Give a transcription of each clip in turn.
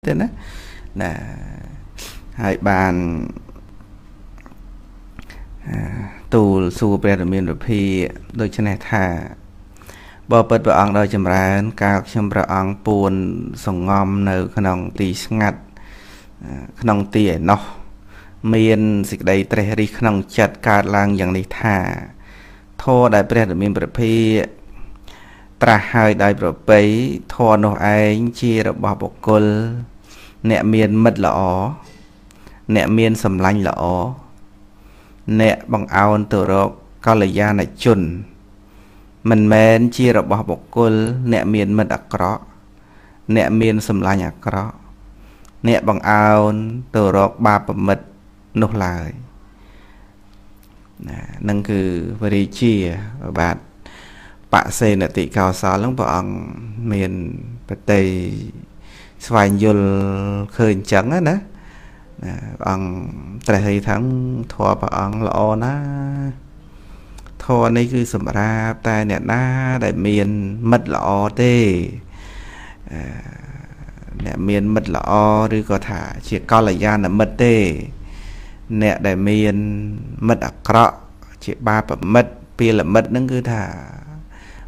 thế đó là hai bàn tù xu bè đầm miền phi đôi chân này thả bờ bật bờ ong đôi chầm rán cao chầm bờ ong buồn sòng ngòm nở khăn ong tì ngặt khăn ong tì nọ miền dịch đầy tre đi khăn ong chặt cà lang dạng này thả thô đại bè đầm miền phi tra hai đại bờ bấy thô nô ai chia được bỏ bọc col nẹt miền mật lọ nẹt miền sầm lanh lọ nẹt bằng ao từ đó cao lệ gia này chun mình men chia được bỏ bọc col nẹt miền mật đặc rõ nẹt miền sầm lanh đặc rõ nẹt bằng ao từ đó ba bầm mật nô lại nâng cứ về chia bạn bạn xây nợ tị cao xá lông bọn miền tây xoay nhul khơi trắng á nè bằng tài tháng thọ bằng lọ ná thọ này cứ sầm ra tai nè na đại miền mật lọ tê nè miền mật lọ rồi có thả chỉ coi là gian là mật tê nè đại miền mật đặc rõ chỉ ba phẩm mật pia là mật nâng cứ thả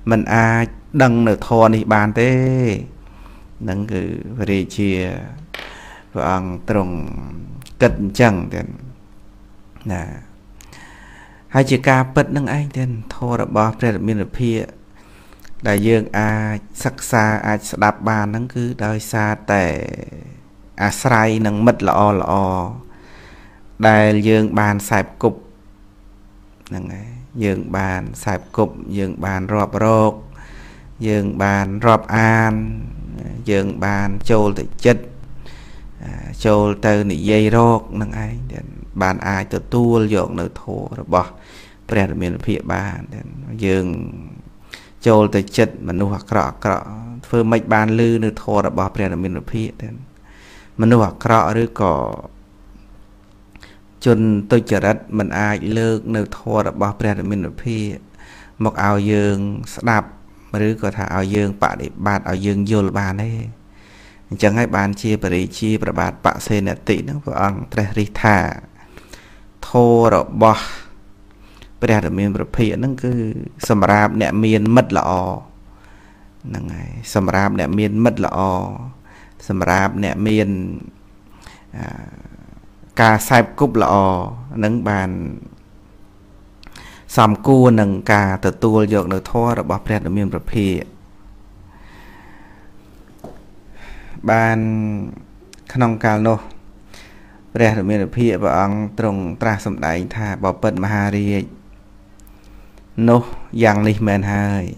mình ai đăng được thò này bàn thế nâng cứ về chia và trồng cận chẳng tiền nè hai chiếc ca bật nâng anh tiền thò là bỏ ra được miền được phe đại dương ai sắc xa ai đạp bàn nâng cứ đời xa tệ ai say nâng mất lọ đại dương bàn sài cục nâng ấy dương bàn sạp cục dương bàn rọp rốt dương bàn rọp an dương bàn chôl tự chất chôl từ nị dây rốt nâng ấy bàn ai tự tuôn dọn nợ thổ bỏ bè được miền phía bàn dương chôl tự chất mà nụ hoặc rõ phương mạch bàn lư nợ thổ bỏ bè được miền phía mà nụ hoặc rõ rư có chun tôi chở đất mình ai lược nêu thua đã bỏ ra được mình phi một ao dương đạp mà đứa có thả ao dương bạ để bạt ao dương vô bàn ấy chẳng ai bàn chia bể chia bạt bạt bạ xe nè tị nó vừa ăn tre ri thả thua đã bỏ ra được mình phi nó cứ sầm rạp nè miên mất lọ nằng này sầm rạp nè miên mất lọ sầm rạp nè miên ca sai cúp lọ nâng bàn xăm cua nâng ca từ tua dọn được thoa rồi bỏ ra được miền rập hì bàn khăn cao nô ra được miền rập hì và ông trồng tra sầm đại thà bỏ bận mahari nô giang li men hai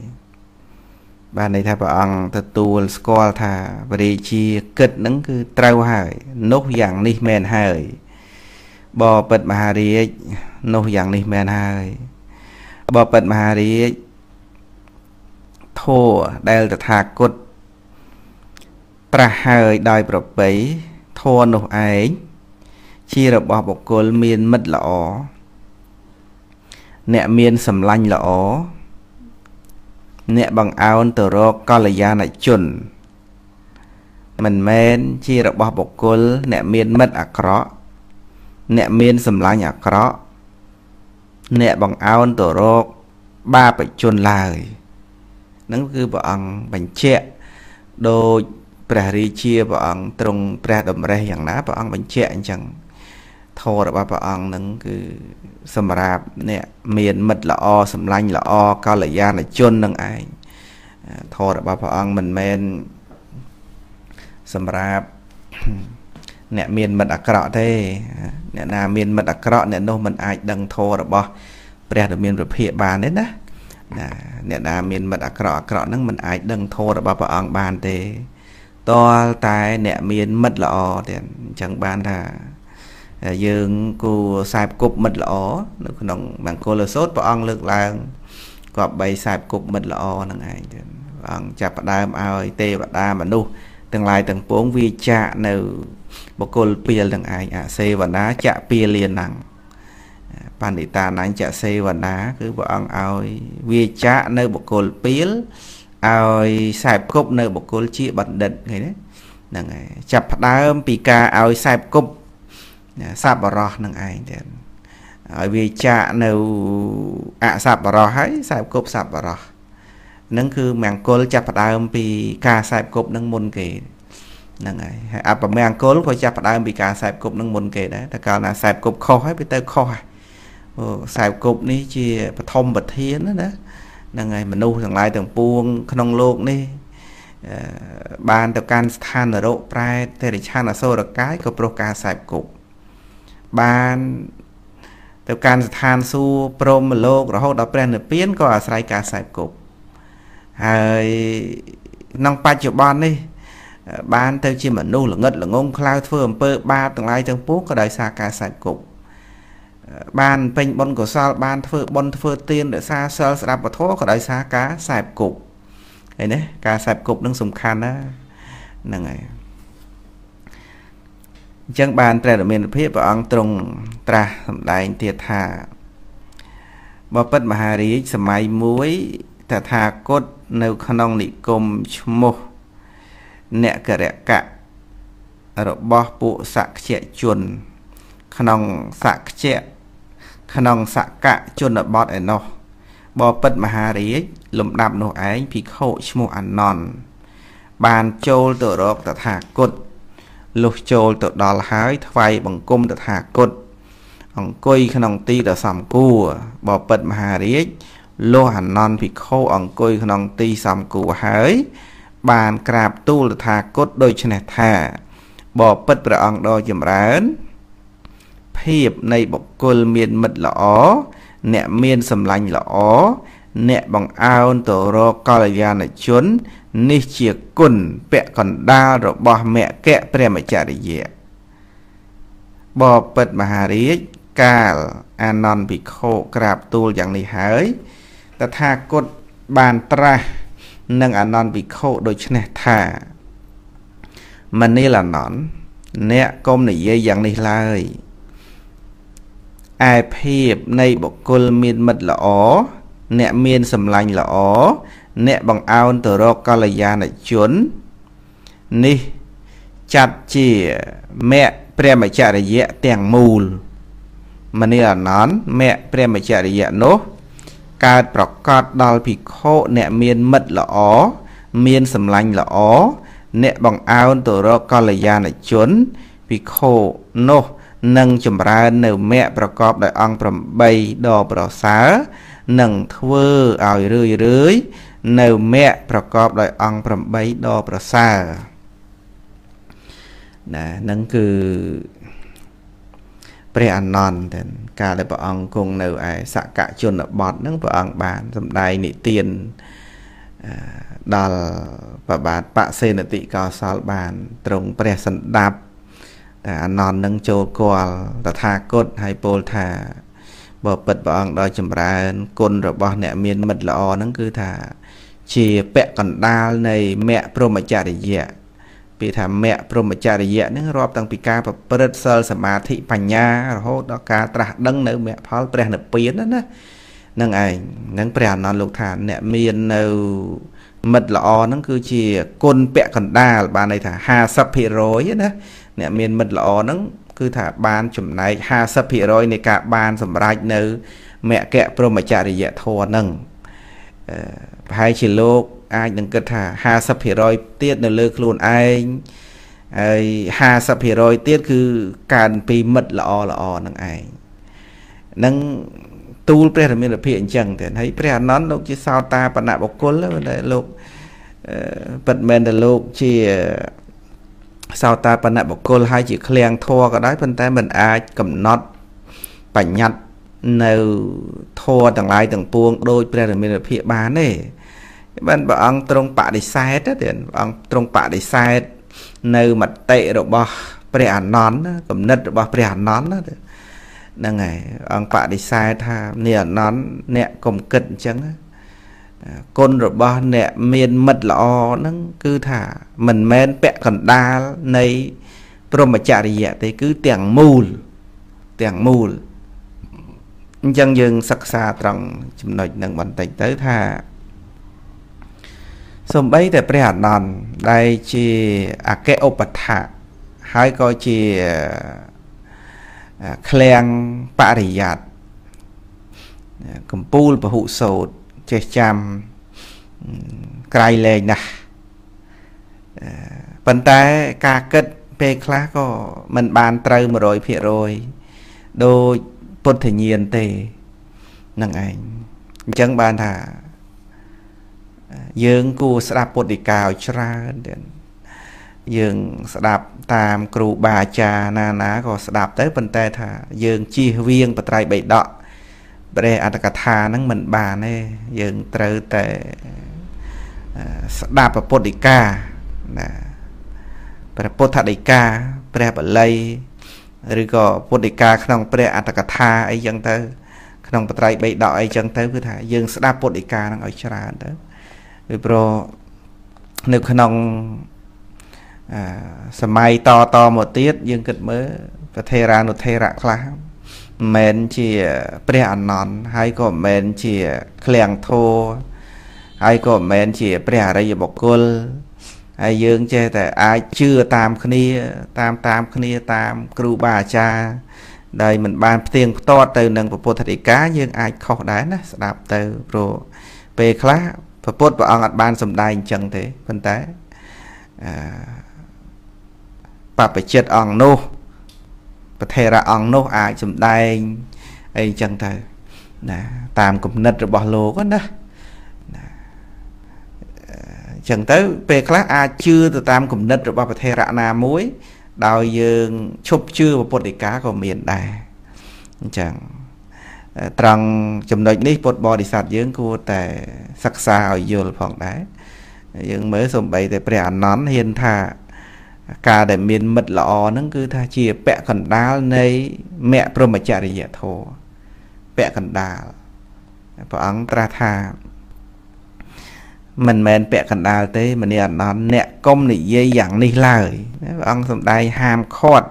bàn này thà bỏ ông từ tua score thà và đi chia kết nâng cứ trâu hai nô giang li men haiบ่เปิดมหาฤกษ์โน้อย่างนี้แม่นายบ่เปิดมหาฤกษ์โทได้ตถาคตตรัสให้ได้ประไปโทโน้เองชีระบ่บุคคลมีมิตรหล่อเนมีสำลัญหล่อเนบังเอาตัวรอกาลยาณจุนมันแม่นชีระบ่บุคคลเนมีมิตรอักระnẹ miên sầm lá nhạc rõ nẹ bằng áo ấn tổ rốt ba bạch chôn lời nâng cứ bọn bánh chẹ đôi bà ri chia bọn trông bà đầm rè hẳn ná bọn bánh chẹ chẳng thô là ba bọn nâng cứ sầm rạp nẹ miên mật là o sầm lanh là o cao là gian là chôn nâng ảnh thô là ba bọn mình men sầm rạp nè miền mật đặc rõ thế nè là miền mật đặc rõ nè nô mình ai đằng thô rồi bỏ bè được miền được hệ bàn đấy nè nè là miền mật đặc rõ nâng mình ai đằng thô rồi bỏ bằng bàn thế to tai nè miền mật lọ thì chẳng bàn là dương cô sai cục mật lọ nông bằng cô là sốt bằng lực là có bay sai cục mật lọ nâng ai bằng chạp đam ai tê và đa mà nu từng lại từng bốn vi chạ nè bộ cô pia lần ai xe và đá chạ pia liền nặng bàn để ta nắng chạ xe và đá cứ bọn ơi vi chạ nơi bộ cô pia ơi sạp cốc nơi bộ cô chia bật đật người đấy นั่งไงจับดาวปีกาเอาใส่กุบซาบรอนั่งไงเด่นไอวิจาเนื้ออะซาบรอให้ใส่กุบซาบรอนั่นคือแมงโกลจับดาวปีกาใส่กุบนั่งมุนเกย์นั่งไงอาปะแมงโกลพอจับดาวปีกาใส่กุบนั่งมุนเกย์นะแต่การน่ะใส่กุบคอให้ไปเตะคอใส่กุบนี่จีปฐมบัตเทียนนะนะนั่งไงมนุษย์ทั้งหลายต่างปวงขนมโลกนี่บานต่อการทานระโรปลายเทริชาณโซระกายกับโปรกาสายกบบานต่อการทานสู้โปรมโลกเราหดเอาแปลนเปลี่ยนก็อาศัยการสายกบไอ้น้องปัจจุบันนี่บานเทริชิมันนู่หลังเงินหลังงงคลาวเฟื่องเปิดบานต่างหลายต่างปุ๊กก็ได้สาการสายกบบานเป็นบนก็ซาบานเฟื่องบนเฟื่องเตียนเดือดซาเซลสระปะท้อก็ได้สาการสายกบไอ้เนี่ยการสายกบนั่งสำคัญนะนั่งไงจังบานแต่ละเมนเพียบอังตรงตราสำหรับเตียธาบพัดมหาริสมัยมวยแต่ธากดในขนมนิกมชโมเนะกระเดกะรบปุสักเจจวนขนมสักเจขนมสักกะจวนบอดไอ้นอบอปัดมหาริลมดับหนูไอ้พิโคชโมอันนอนบานโจลตัวรกตถากดลุกโจลตัวดอลหายทวายบังกุมตถากดองกุยขนมตีตัวสามกู้บอปัดมหาริโลหันนอนพิโคองกุยขนมตีสามกู้หายบานกราบตู้ตถากดโดยชนะท่าบอปัดประองโดยจำรันเพียบในบกุลเมียนมิดหล่อเนะเมียนสำลังหล่อเนะบังเอาตัวรอกอลยานชนนิเชียกุนเปะก่อนดาหรอบอแม่แกะเปรมจาริเยบอเปิดมหาริจกาลอานอนบิโคกราบตูลอย่างนี้หายตถากตบานตรานังอานอนบิโคโดยชนะท่ามันนี่ละนอนเนะก้มหนีเยอย่างนี้เลยไอเพียบในบกุลเมียนมิดหล่อเนะเมียนสำลังหล่อเนะบังเอาตัวรอกลยานชนนี่จัดเจี๋ยแม่เปรมจาริยะเตียงมูลมันนี่ละนอนแม่เปรมจาริยะโนการประกอบดอลพิโคเนะเมียนมิดหล่อเมียนสำลังหล่อเนะบังเอาตัวรอกลยานชนพิโคโนนั่งจมราเนื้อแม่ประกอบโดยองประใบดอประสานั่งทเวอเอาเรื่อยๆเนื้อแม่ประกอบโดยองประใบดอประสานั่นคือเปรียญนอนแต่การได้ประองคงเนื้อไอสักกะชนบอดนั่งประองบานสำได้นิเตียนดอลประบาดปะเซนติกาสาลบานตรงเปรียญสันดับนอนนังโจกอลตถากตไฮโปลธาบอเปิดบองดอยจำรานกลระบอเนี่ยเมียนมัดละออนั่นคือธาเชียเปะกันดาในแม่พรหมจาริยะปีธาแม่พรหมจาริยะนั่งรอบตั้งปีกาแบบเปิดเซลสมาธิปัญญาโหดกาตระดังเนื้อแม่พอแปลนเปลี่ยนนั่นนะนั่งไอ้นั่งแปลนนอนลูกธาเนี่ยเมียนเนื้อมัดละออนั่นคือเชียกลเปะกันดาบานในธาหาสัพเพโรยนะเนี่ยเมียนมิดละออนั่งคือถ้าบานจุ่มไหนหาสัพพิโรยในกาบานสำราญเนื้อแม่แกะพรหมจาริยะโทนั่งภายชิโลกไอ้หนึ่งก็ถ้าหาสัพพิโรยเตี้ยนเลือกลุ่นไอ้หาสัพพิโรยเตี้ยคือการปีมิดละออนั่งไอ้นั่งตูลเปรียดมีระเพียงจังแต่ให้เปรียดนั้นโลกจีซาวตาปนับกคนแล้วในโลกปัดเมนในโลกจีสาวตาปนัดบอกโกลให้จีเคลียงทัวก็ได้พันแต่มันอาจกำนดปัญญัติในทัวต่างหลายต่างปวงโดยเปรียบเหมือนเพียบานนี่มันบอกอังตรงปะดิไซต์นะเดี๋ยวอังตรงปะดิไซต์ในมัดเตะดอกบอเปรียบนอนกำนดดอกบอเปรียบนอนนะเดี๋ยวนั่งไงอังปะดิไซต์ท่าเนี่ยนอนเนี่ยกลมกึ่งจังคนรบเนี่ยเมียนมิดละออนั่นคือถ้ามันแม่นแปะกันดาในพรหมจาริยะแต่คือเตียงมูลยังศึกษาตรงจำหน่อยหนึ่งวันแต่งเต๋อถ้า สมัยแต่ประหารนันได้จีอาเกอปัฏฐะหายก็จีเคลียงปาริยัตกัมพูลปะหุโสดเจจำไกลเลยนะปัญญาการเกิดเปรคละก็มันบานเตยมาโรยเพียโรยโดยปนเทียนเตนั่งเองจังบานหายังกูสระปฏิกาวชราเดินยังสระตามครูบาอาจารย์นานาก็สระเตยปัญญาหายังจีเวียงปตรัยใบดอกประเดี๋ยวอัตกถานั่งมันบานเลยยังเตยแต่สระปฏิกาประโพธดิกาประบลัยหรือก็โพธิกาขนมประอัตกถาไอ้ยังเตอขนมปตรัยใบดอกไอ้ยังเตอคือถ้ายังสระโพธิกานั่งอิจฉาเด้อหรือโปรหนึ่งขนมสมัยต่อหมดทียังเกิดเมื่อประเทรานุเทระคลาเหม็นเชี่ยเปรียนนอนให้ก็เหม็นเชี่ยแขลงโทให้ก็เหม็นเชี่ยเปรียอะไรบอกกุลไอ้ยังเจแต่ไอ้เชื่อตามคณีตามคณีตามครูบาอาจารย์ได้เหมือนบานเตียงโตเตยหนึ่งประพุทธติกายังไอ้ขอได้นะสดับเตยโปรเปคละประพุทธประอังอัดบานสมได้จังเถอะคนแต่ปะไปเจ็ดอังโนประเทระอังโนไอ้สมได้ไอ้จังเถอะนะตามกุมนัดระบโลก็นะchẳng tới về các ai chưa từ tam cùng đất rồi ba phải ra na muối đào dương chụp chưa một bột cá của miền đài chẳng rằng chấm đôi ní bột bò đi sạt dưỡng cô tại sắc sao vô phòng đá nhưng mới sum bày tại bè nón hiền thà cả để miền mật lọ nó cứ tha chia bẹ khẩn đá này mẹ promachia để dễ thổ bẹ khẩn đá và ăn tra thàมันแมนแปะกันดาเต้มันเนี่ยนอนเนี่ยก้มหนีเย่อย่างนี่เลยอังสมได้ห้ามคอด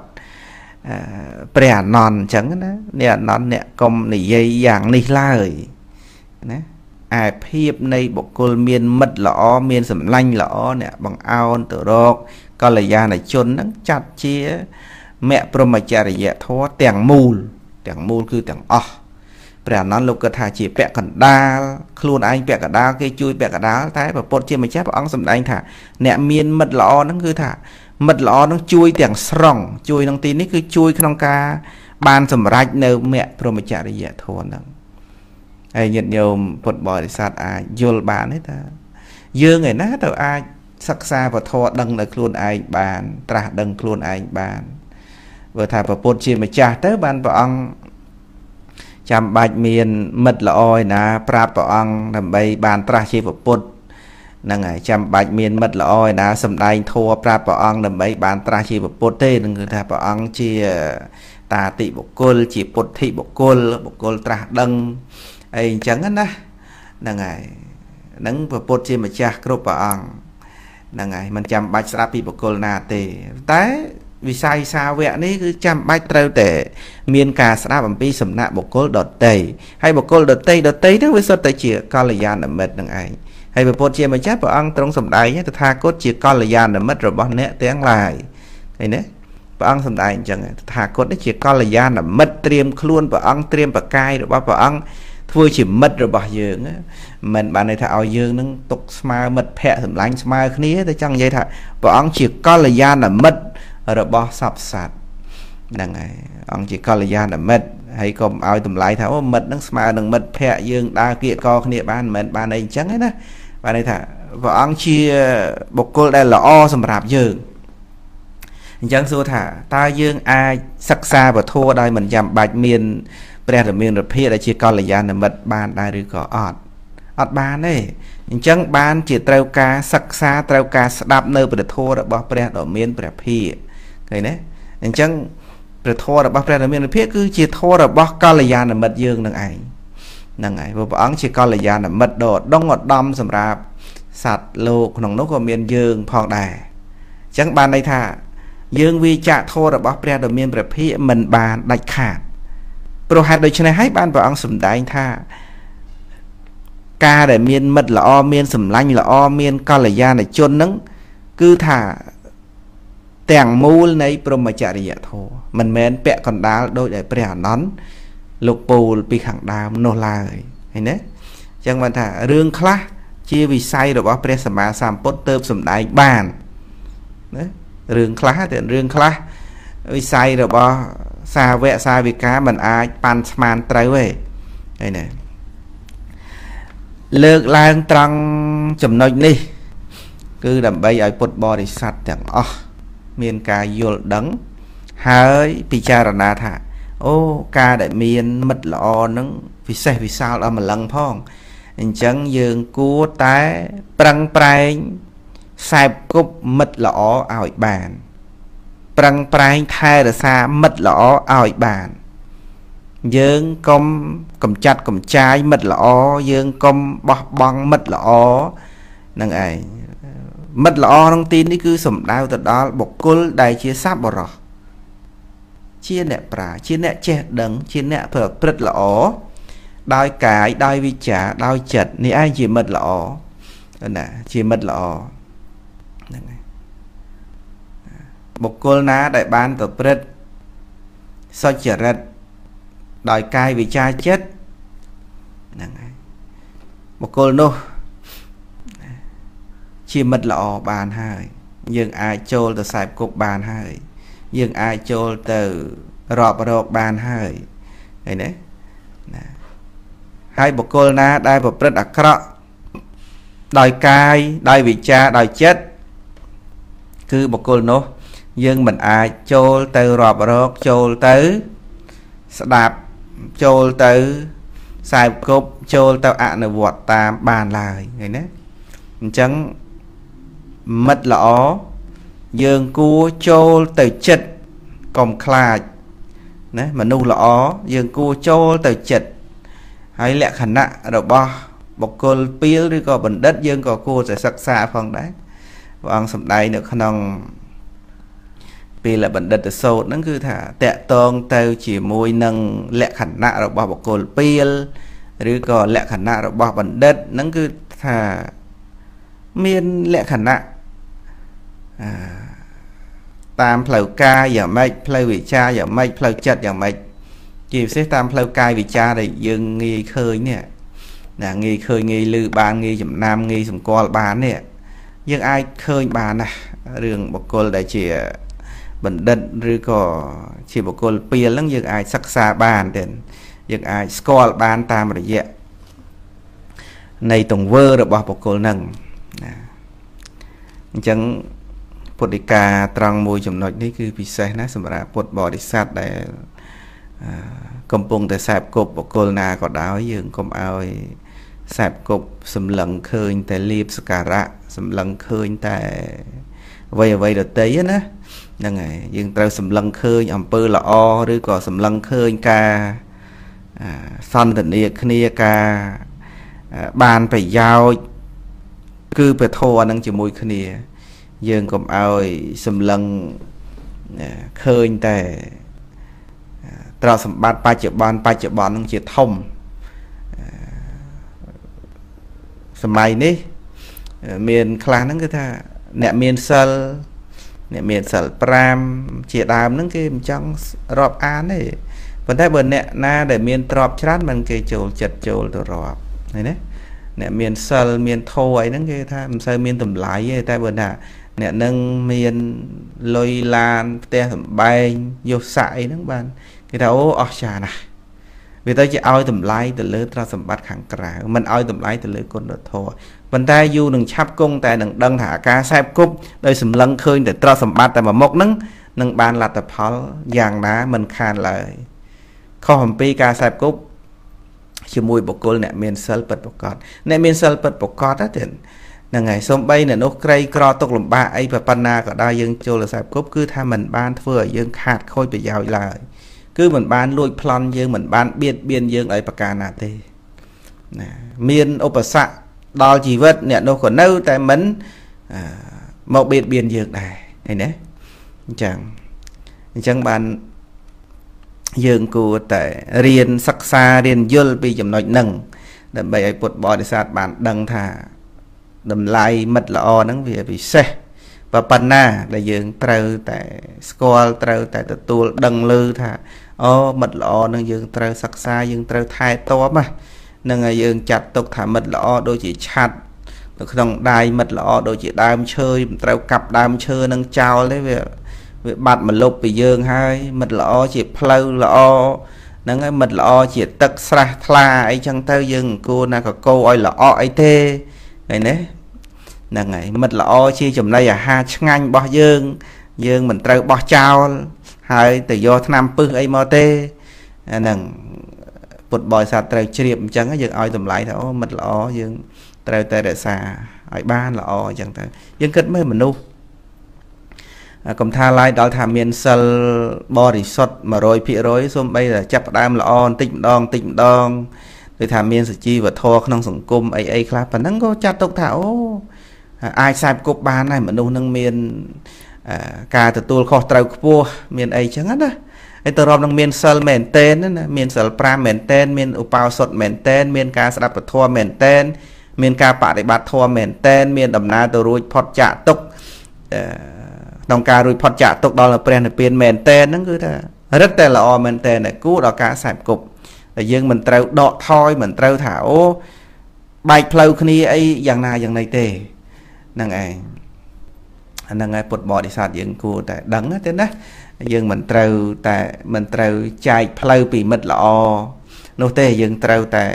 เปลี่ยนนอนจังนะเนี่ยนอนเนี่ยก้มหนีเย่อย่างนี่เลยนะไอเพียบในบุคคลเมียนมัดหล่อเมียนสำลังหล่อเนี่ยบังเอาตัวโรคก็เลยยาในชนนั่งจัดเชี่ยแม่ปรมาจารย์เยอะท้อแต่งมูลคือแต่งอ๋อแปลนั้นลูกกระถาจีแปะกันดาครูนไอแปะกันดาเกยจุยแปะกันดาท้ายแบบปนเชี่ยไม่ใช่แบบอังสมได้ถ่าเนี่ยเมียนมัดหล่อนั่นคือถ่ามัดหล่อนั่งจุยแต่งสร่องจุยนั่งตีนี่คือจุยขนมกาบานสมรักเนื้อแม่พรหมจาริยะโทนั่งไอเงียบโยมปดบริษัทไอโยลบานนี่ตาเยอะไงนะแต่ไอสักซาปะทอดังเลยครูนไอบานตราดังครูนไอบานเวลาแบบปนเชี่ยไม่ใช่แต่บานแบบอังจำบาดเมียนมัดละออยนะปราบปองทำใบบานตราชีพปุตนั่งไงจำบาดเมียนมัดละออยนะสำได้โทรปราบปองทำใบบานตราชีพปุตเต้นั่งคือถ้าปองเชี่ยตาติบกุลจีปุตติบกุลตราดังไอ้จังงั้นนะนั่งไงนั่งปุตเชี่ยมาจ้าครบปองนั่งไงมันจำบาดสระปีบกุลนาเตแต่วิสัยสาวเวนี่คือจำใบเตาแต่เมียนกาสระบัมปีสำนักบกลดเตยให้บกลดเตยทั้งวิสัยแต่เจียกาลยานเม็ดนั่งไอให้ไปโพสเชียมาแจ๊บปะอังตรงสำได้เนี่ยแต่ทาโคตเจียกาลยานเม็ดระบอนเนี่ยเตียงลายไอ้เนี่ยปะอังสำได้จังไงทาโคตได้เจียกาลยานเม็ดเตรียมคล้วนปะอังเตรียมปะกายหรือว่าปะอังทั่วชิมเม็ดระบอนเยอะเนี่ยมันบ้านในถ้าเอาเยอะนั่งตกสมาเม็ดแพะสำลังสมาคนนี้แต่จังยัยถ้าปะอังเจียกาลยานเม็ดระบอบสับสัตว์นั่งไงอังจิกาลยานเม็ดให้กลมเอาตุ่มไหลถามว่าเม็ดนั่งสมาหนึ่งเม็ดแพะยืงตาเกลียกอเนี่ยบ้านเม็ดบ้านในจังไงนะบ้านในถ้าว่าอังเชียบกโกลได้ละอ้อสำหรับยืงจังสู้ถ้าตายืงอายสักซาบะโทได้เหมือนยำบาดเมียนแปรเมียนระเพียได้จิกาลยานเม็ดบ้านได้หรือก็อดบ้านได้จังบ้านจิตเตลกาสักซาเตลกาสดับเนื้อประโทระบอบแปรเมียนประเพียไงเนี่ยอย่างเช่นประโทษระบอบแปรเมียนเพี้ยคือเชี่ยโทษระบอบกาลยานมัดยืงนั่งไงว่าอังเชี่ยกาลยานมัดโดดต้องงดดำสำหรับสัตว์โลกของนกเมียนยืงพองได้จังบานในท่ายืงวิจะโทษระบอบแปรเมียนประเภทมันบานได้ขาดโปรหัดโดยชนะให้บานว่าอังสมได้ท่า การแต่เมียนมัดละอเมียนสำลังละอเมียนกาลยาในจนนั้นคือถ้าแต่งมูลในปรมจริยโทมันเหมือนแปะกันดาโดยได้เปรียบนั้นลูกปูปีขังดามโนลาเลยเห็นไหมจังหวะถ้าเรื่องคลาชีวิไซหรือว่าเปรียบสมาสามปดเติมสมได้บ้านนะเรื่องคลาแต่เรื่องคลาวิไซหรือว่าซาเวซาวิกามันอาปันสมานไตรเวไอ้เนี่ยเลิกลางตรังจำนวนนี่คือดับใบไอปดบริสัตอย่างอ๋อเมียนกายโยลดังหายพิจารณาถ่าโอ้กาได้เมียนมัดละอนังวิเศษวิสาวเอามาลังพ่องจังยืนกู้ตายปรังปรายใส่กุบมัดละอเอาอีกบานปรังปรายไทยหรือซามัดละอเอาอีกบานยืนก้มก้มจัดก้มใจมัดละอยืนก้มบอบบองมัดละอนั่งไอมัดละอน้องตีนนี่คือสมดาวแต่ดอบุกคุลได้เชี่ยทราบบ่หรอเชี่ยเนี่ยปลาเชี่ยเนี่ยเจ็ดดังเชี่ยเนี่ยเผื่อเปิดละอได้กายได้วิจารได้จัดนี่ไอ้เชี่ยมัดละอน่ะเชี่ยมัดละอบุกคุลนะได้บ้านแต่เปิดซอยจัดได้กายวิจารจัดนั่งบุกคุลโนชีมัดละอบานให้ยังอายโจลแต่สายกบบานให้ยังอายโจลแต่รอบรอบบานให้ไอ้เนี่ยให้บุคคลนะได้ประพฤติอัคระได้กายได้วิชาได้เจ็ดคือบุคคลเนาะยังมันอายโจลแต่รอบรอบโจลแต่สดับโจลแต่สายกบโจลแต่อ่านวดตามบานลายไอ้เนี่ยจังมัดละอยืนกู้โจลแต่จิตกลมคลาดนะมันนุ่งละอยืนกู้โจลแต่จิตให้แหลกขณะเราบอบอกคนเปียหรือก็บนđấtยืนก็กู้จะสักษาฟังได้วางสมได้เนี่ยขนมเปียละบนđấtจะโสดนั่นคือถ้าแตะตองเตยฉีมวยนั่งแหลกขณะเราบอบอกคนเปียหรือก็แหลกขณะเราบอบนđấtนั่นคือถ้าเมียนแหละขณะตามเพลากายอย่าไม่เพลวิชาอย่าไม่เพลจัดอย่าไม่จีบเสตามเพลากายวิชาได้ยังงีเคยเนี่ยนะงีเคยงีลือบานงีจำนำงีสมกอบานเนี่ยยังไอเคยบานนะเรื่องบุคคลได้เชี่ยบันดันหรือก็เชี่ยบุคคลเปลี่ยนแล้วยังไอศักษาบานเด่นยังไอสกอบานตามอะไรเยอะในตรงเวอร์ระบบบุคคลนั่งจังปฏิกาตรังมวยจำนวนนี่คือพิเศษนะสำหรับปฏบริษัทได้กำปงแต่แสบกบบอกโกลนาก็ดาวยืนกบเอาแสบกบสำลังเคยแต่รีบสการะสำลังเคยแต่วัยวัยเดตย์นะนั่งไงยืนเตาสำลังเคยอำเภอละอหรือก็สำลังเคยกาซันตันเนียคเนียกาบานไปยาวคือไปโทษนั่งจมูกขณียืนกับเอาสำลังเคยแต่เราสมบัติปัจจุบันนั่งจิตทมสมัยนี้เมียนคลานั่งก็ท่าเนี่ยเมียนเซลปรามเจียดามนั่งก็มันจังรอบอ่านนี่บนได้บนเนี่ยน่าแต่เมียนตรอบชัดมันก็โจลจัดโจลตรอบนี่นะเนี่ยเมียนเซลเมียนโทไอ้นั่นคือถ้ามันเซลเมียนตุ่มไหลแต่บนน่ะเนี่ยนั่งเมียนลอยลานแต่ตุ่มใบโยใส่นั่งบ้านคือถ้าโอ้อชานะเวลาจะเอาตุ่มไหลแต่เลือดเราสมบัติขังกระมันเอาตุ่มไหลแต่เลือดคนเราโทมันได้อยู่หนึ่งชับกงแต่หนึ่งดังหากาแซบกุบโดยสมลังเคยแต่เราสมบัติแต่มามกนั่งบ้านหลัดแต่พออย่างนะมันคานเลยข้อหอมปีกาแซบกุบชิมวยบกลเนี่ยเมนเซลเปิดปกอดเนี่ยเมนเซลเปิดปกอดนะเด่นนั่งไงสมใบเนี่ยนกไกรกรอตกลมบ้าไอ้ปะปนาก็ได้ยังโจรสายกบคือถ้ามันบ้านเฟื่อยังขาดค่อยไปยาวเลยคือเหมือนบ้านลุยพลอนยังเหมือนบ้านเบียนยังอะไรประการนาเตนะเมียนอุปสรรคดอชีวิตเนี่ยนกคนนู้แต่เหมือนมาเบียนยังได้ไอ้เนี่ยจังบ้านยังกูแต่เรียนศึกษาเรียนยลไปจำนวนหนึ่ง ដើម្បីឲ្យពុទ្ធបរិស័ទបានដឹងថាតម្លៃមិត្តល្អហ្នឹងវាពិសេសប៉ុណ្ណាដែលយើងត្រូវតែស្គាល់ត្រូវតែទទួលដឹងឮថាអូមិត្តល្អនឹងយើងត្រូវសិក្សាយើងត្រូវថែទាំហ្នឹងហើយយើងចាត់ទុកថាមិត្តល្អដូចជាឆ័ត្រនៅក្នុងដៃមិត្តល្អដូចជាដើមឈើមិនត្រូវកាប់ដើមឈើនឹងចោលទេវាបាត់មកលុបពីយើងហើយមិត្តល្អជាផ្លូវល្អហ្នឹងហើយមិត្តល្អជាទឹកស្រះថ្លាអីចឹងទៅយើងអង្គុយណាកកោឲ្យល្អអីទេថ្ងៃនេះហ្នឹងហើយមិត្តល្អជាចំណីអាហារឆ្ងាញ់របស់យើងមិនត្រូវបោះចោលហើយទៅយកថ្នាំពឹសអីមកទេអាហ្នឹងពុទ្ធបរិស័ទត្រូវជ្រាបអញ្ចឹងយើងឲ្យតម្លៃថាអូមិត្តល្អយើងត្រូវតែរក្សាឲ្យបានល្អអញ្ចឹងទៅយើងគិតមើលមនុស្សកំថាឡាយដល់ថាមានសិលបរិសុទ្ធ 100% សូម្បីតែចាប់ផ្ដើមល្អបន្តិចម្ដងបន្តិចម្ដងដូចថាមានសជីវធម៌ក្នុងសង្គមអីខ្លះប៉ណ្ណឹងក៏ចាត់ទុកថាអូអាចខ្សែគប់បានដែរមនុស្សនឹងមានការទទួលខុសត្រូវខ្ពស់មានអីចឹងណាហើយទៅរាប់នឹងមានសិលមែនតែនណាមានសិល5មែនតែនមានឧបោសថមែនតែនមានការស្ដាប់ពធមែនតែនមានការបដិបត្តិធម៌មែនតែនមានដំណើរទៅរួចផុតចាកទុក្ខក្នុងការរួចផុតចាកទុក្ខដល់ព្រះនិព្វានមែនតែនហ្នឹងគឺថារិតតែល្អមែនតែនគួរដល់ការខ្សែគប់តែយើងមិនត្រូវដកថយមិនត្រូវថាអូបែកផ្លូវគ្នាអីយ៉ាងណាយ៉ាងណីទេហ្នឹងឯងអាហ្នឹងឯងពុទ្ធបរិស័ទយើងគួរតែដឹងទេណាយើងមិនត្រូវចែកផ្លូវពីមិត្តល្អនោះទេយើងត្រូវតែ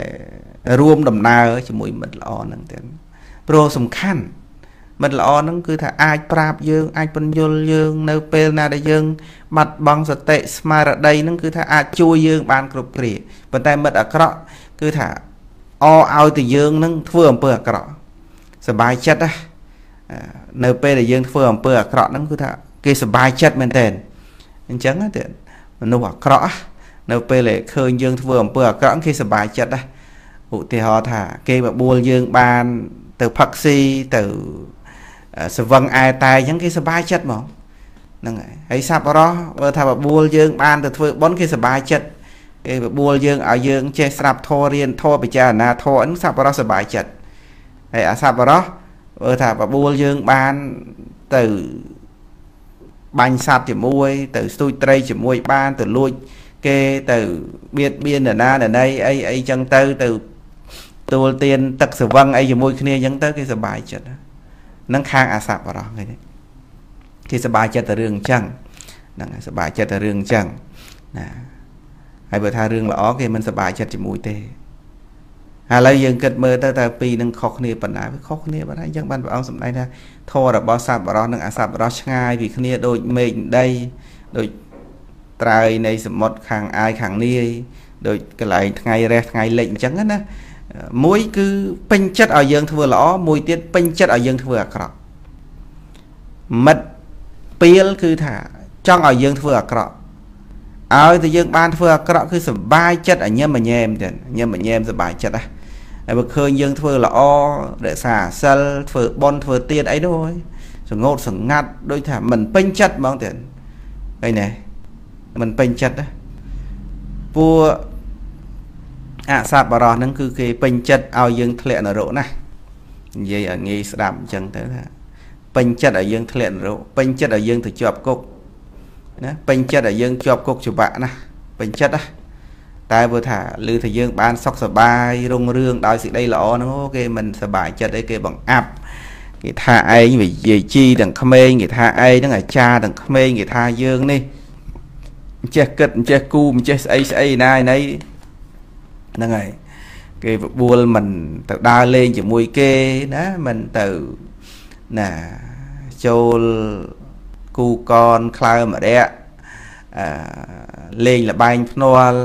រួមដំណើរជាមួយមិត្តល្អហ្នឹងទេព្រោះសំខាន់មិត្តល្អហ្នឹងគឺថាអាចប្រាប់យើងអាចពន្យល់យើងនៅពេលណាដែលយើងបាត់បង់សតិស្មារតីហ្នឹងគឺថាអាចជួយយើងបានគ្រប់គ្រាប៉ុន្តែមិត្តអាក្រក់គឺថាអឲ្យតែយើងហ្នឹងធ្វើអំពើអាក្រក់សប្បាយចិត្តណានៅពេលដែលយើងធ្វើអំពើអាក្រក់ហ្នឹងគឺថាគេសប្បាយចិត្តមែនទេអញ្ចឹងទេមនុស្សអាក្រក់នៅពេលដែលឃើញយើងធ្វើអំពើអាក្រក់គេសប្បាយចិត្តណាឧទាហរណ៍ថាគេបបួលយើងបានទៅផឹកស៊ីទៅស្វឹងអែតែអញ្ចឹងគេសប្បាយចិត្តហ្មងហ្នឹងហើយសប្បុរសបើថាបបួលយើងបានទៅធ្វើបុណ្យគេសប្បាយចិត្តគេបបួលយើងឲ្យយើងចេះស្ដាប់ធម៌រៀនធម៌ពិចារណាធម៌ហ្នឹងសប្បុរសសប្បាយចិត្តហើយអាសប្បុរសបើថាបបួលយើងបានទៅបាញ់សត្វជាមួយទៅស្ទូចត្រីជាមួយបានទៅលួចគេទៅបៀតបៀនណាណីអីចឹងទៅទួលទានទឹកស្រវឹងអីជាមួយគ្នាចឹងទៅគេសប្បាយចិត្តហ្នឹងខាងអាសប្បុរសគេសប្បាយចិត្តតែរឿងចឹងហ្នឹងសប្បាយចិត្តតែរឿងចឹងណាហើយបើថារឿងល្អគេមិនសប្បាយចិត្តជាមួយទេឥឡូវយើងគិតមើលទៅតែពីរនឹងខុសគ្នាប៉ុណ្ណាវាខុសគ្នាប៉ុណ្ណាអញ្ចឹងបានព្រះអង្គសម្ដែងថាធម៌របស់សប្បុរសនិងអសប្បុរសឆ្ងាយពីគ្នាដូចមេឃដីដូចត្រើយនៃសមុទ្រខាងអាយខាងនាយដូចកន្លែងថ្ងៃរះថ្ងៃលិចអញ្ចឹងណាមួយគឺពេញចិត្តឲ្យយើងធ្វើល្អមួយទៀតពេញចិត្តឲ្យយើងធ្វើអាក្រក់មិត្តពីលគឺថាចង់ឲ្យយើងធ្វើអាក្រក់ឲ្យតែយើងបានធ្វើអាក្រក់គឺសប្បាយចិត្តអញ្ញមញែមទេអញ្ញមញែមសប្បាយចិត្តណាហើយបើឃើញយើងធ្វើល្អរក្សាអាសិលធ្វើបុណ្យធ្វើទានអីនោះសង្កត់សង្កាត់ដូចថាមិនពេញចិត្តហ្មងទេអីណែមិនពេញចិត្តណាពួកអសប្បុរសហ្នឹងគឺគេពេញចិត្តឲ្យយើងធ្លាក់នរកណានិយាយឲ្យងាយស្ដាប់អញ្ចឹងទៅថាពេញចិត្តឲ្យយើងធ្លាក់នរកពេញចិត្តឲ្យយើងទៅជាប់គុកណាពេញចិត្តឲ្យយើងជាប់គុកច្បាក់ណាពេញចិត្តណាតែព្រោះថាឮថាយើងបានសុខសប្បាយរុងរឿងដោយសេចក្តីល្អហ្នឹងគេមិនសប្បាយចិត្តអីគេបង្អាប់គេថាឯងវិយាយជីទាំងក្មេងគេថាឯងហ្នឹងអាចារ្យទាំងក្មេងគេថាយើងនេះមិនចេះគិតមិនចេះគូមិនចេះស្អីណាឯណីហ្នឹងហើយគេបបួលមិនទៅដើរលេងជាមួយគេណាមិនទៅណាចូលគូកនខ្លើមរៈលេងលបែងភ្នាល់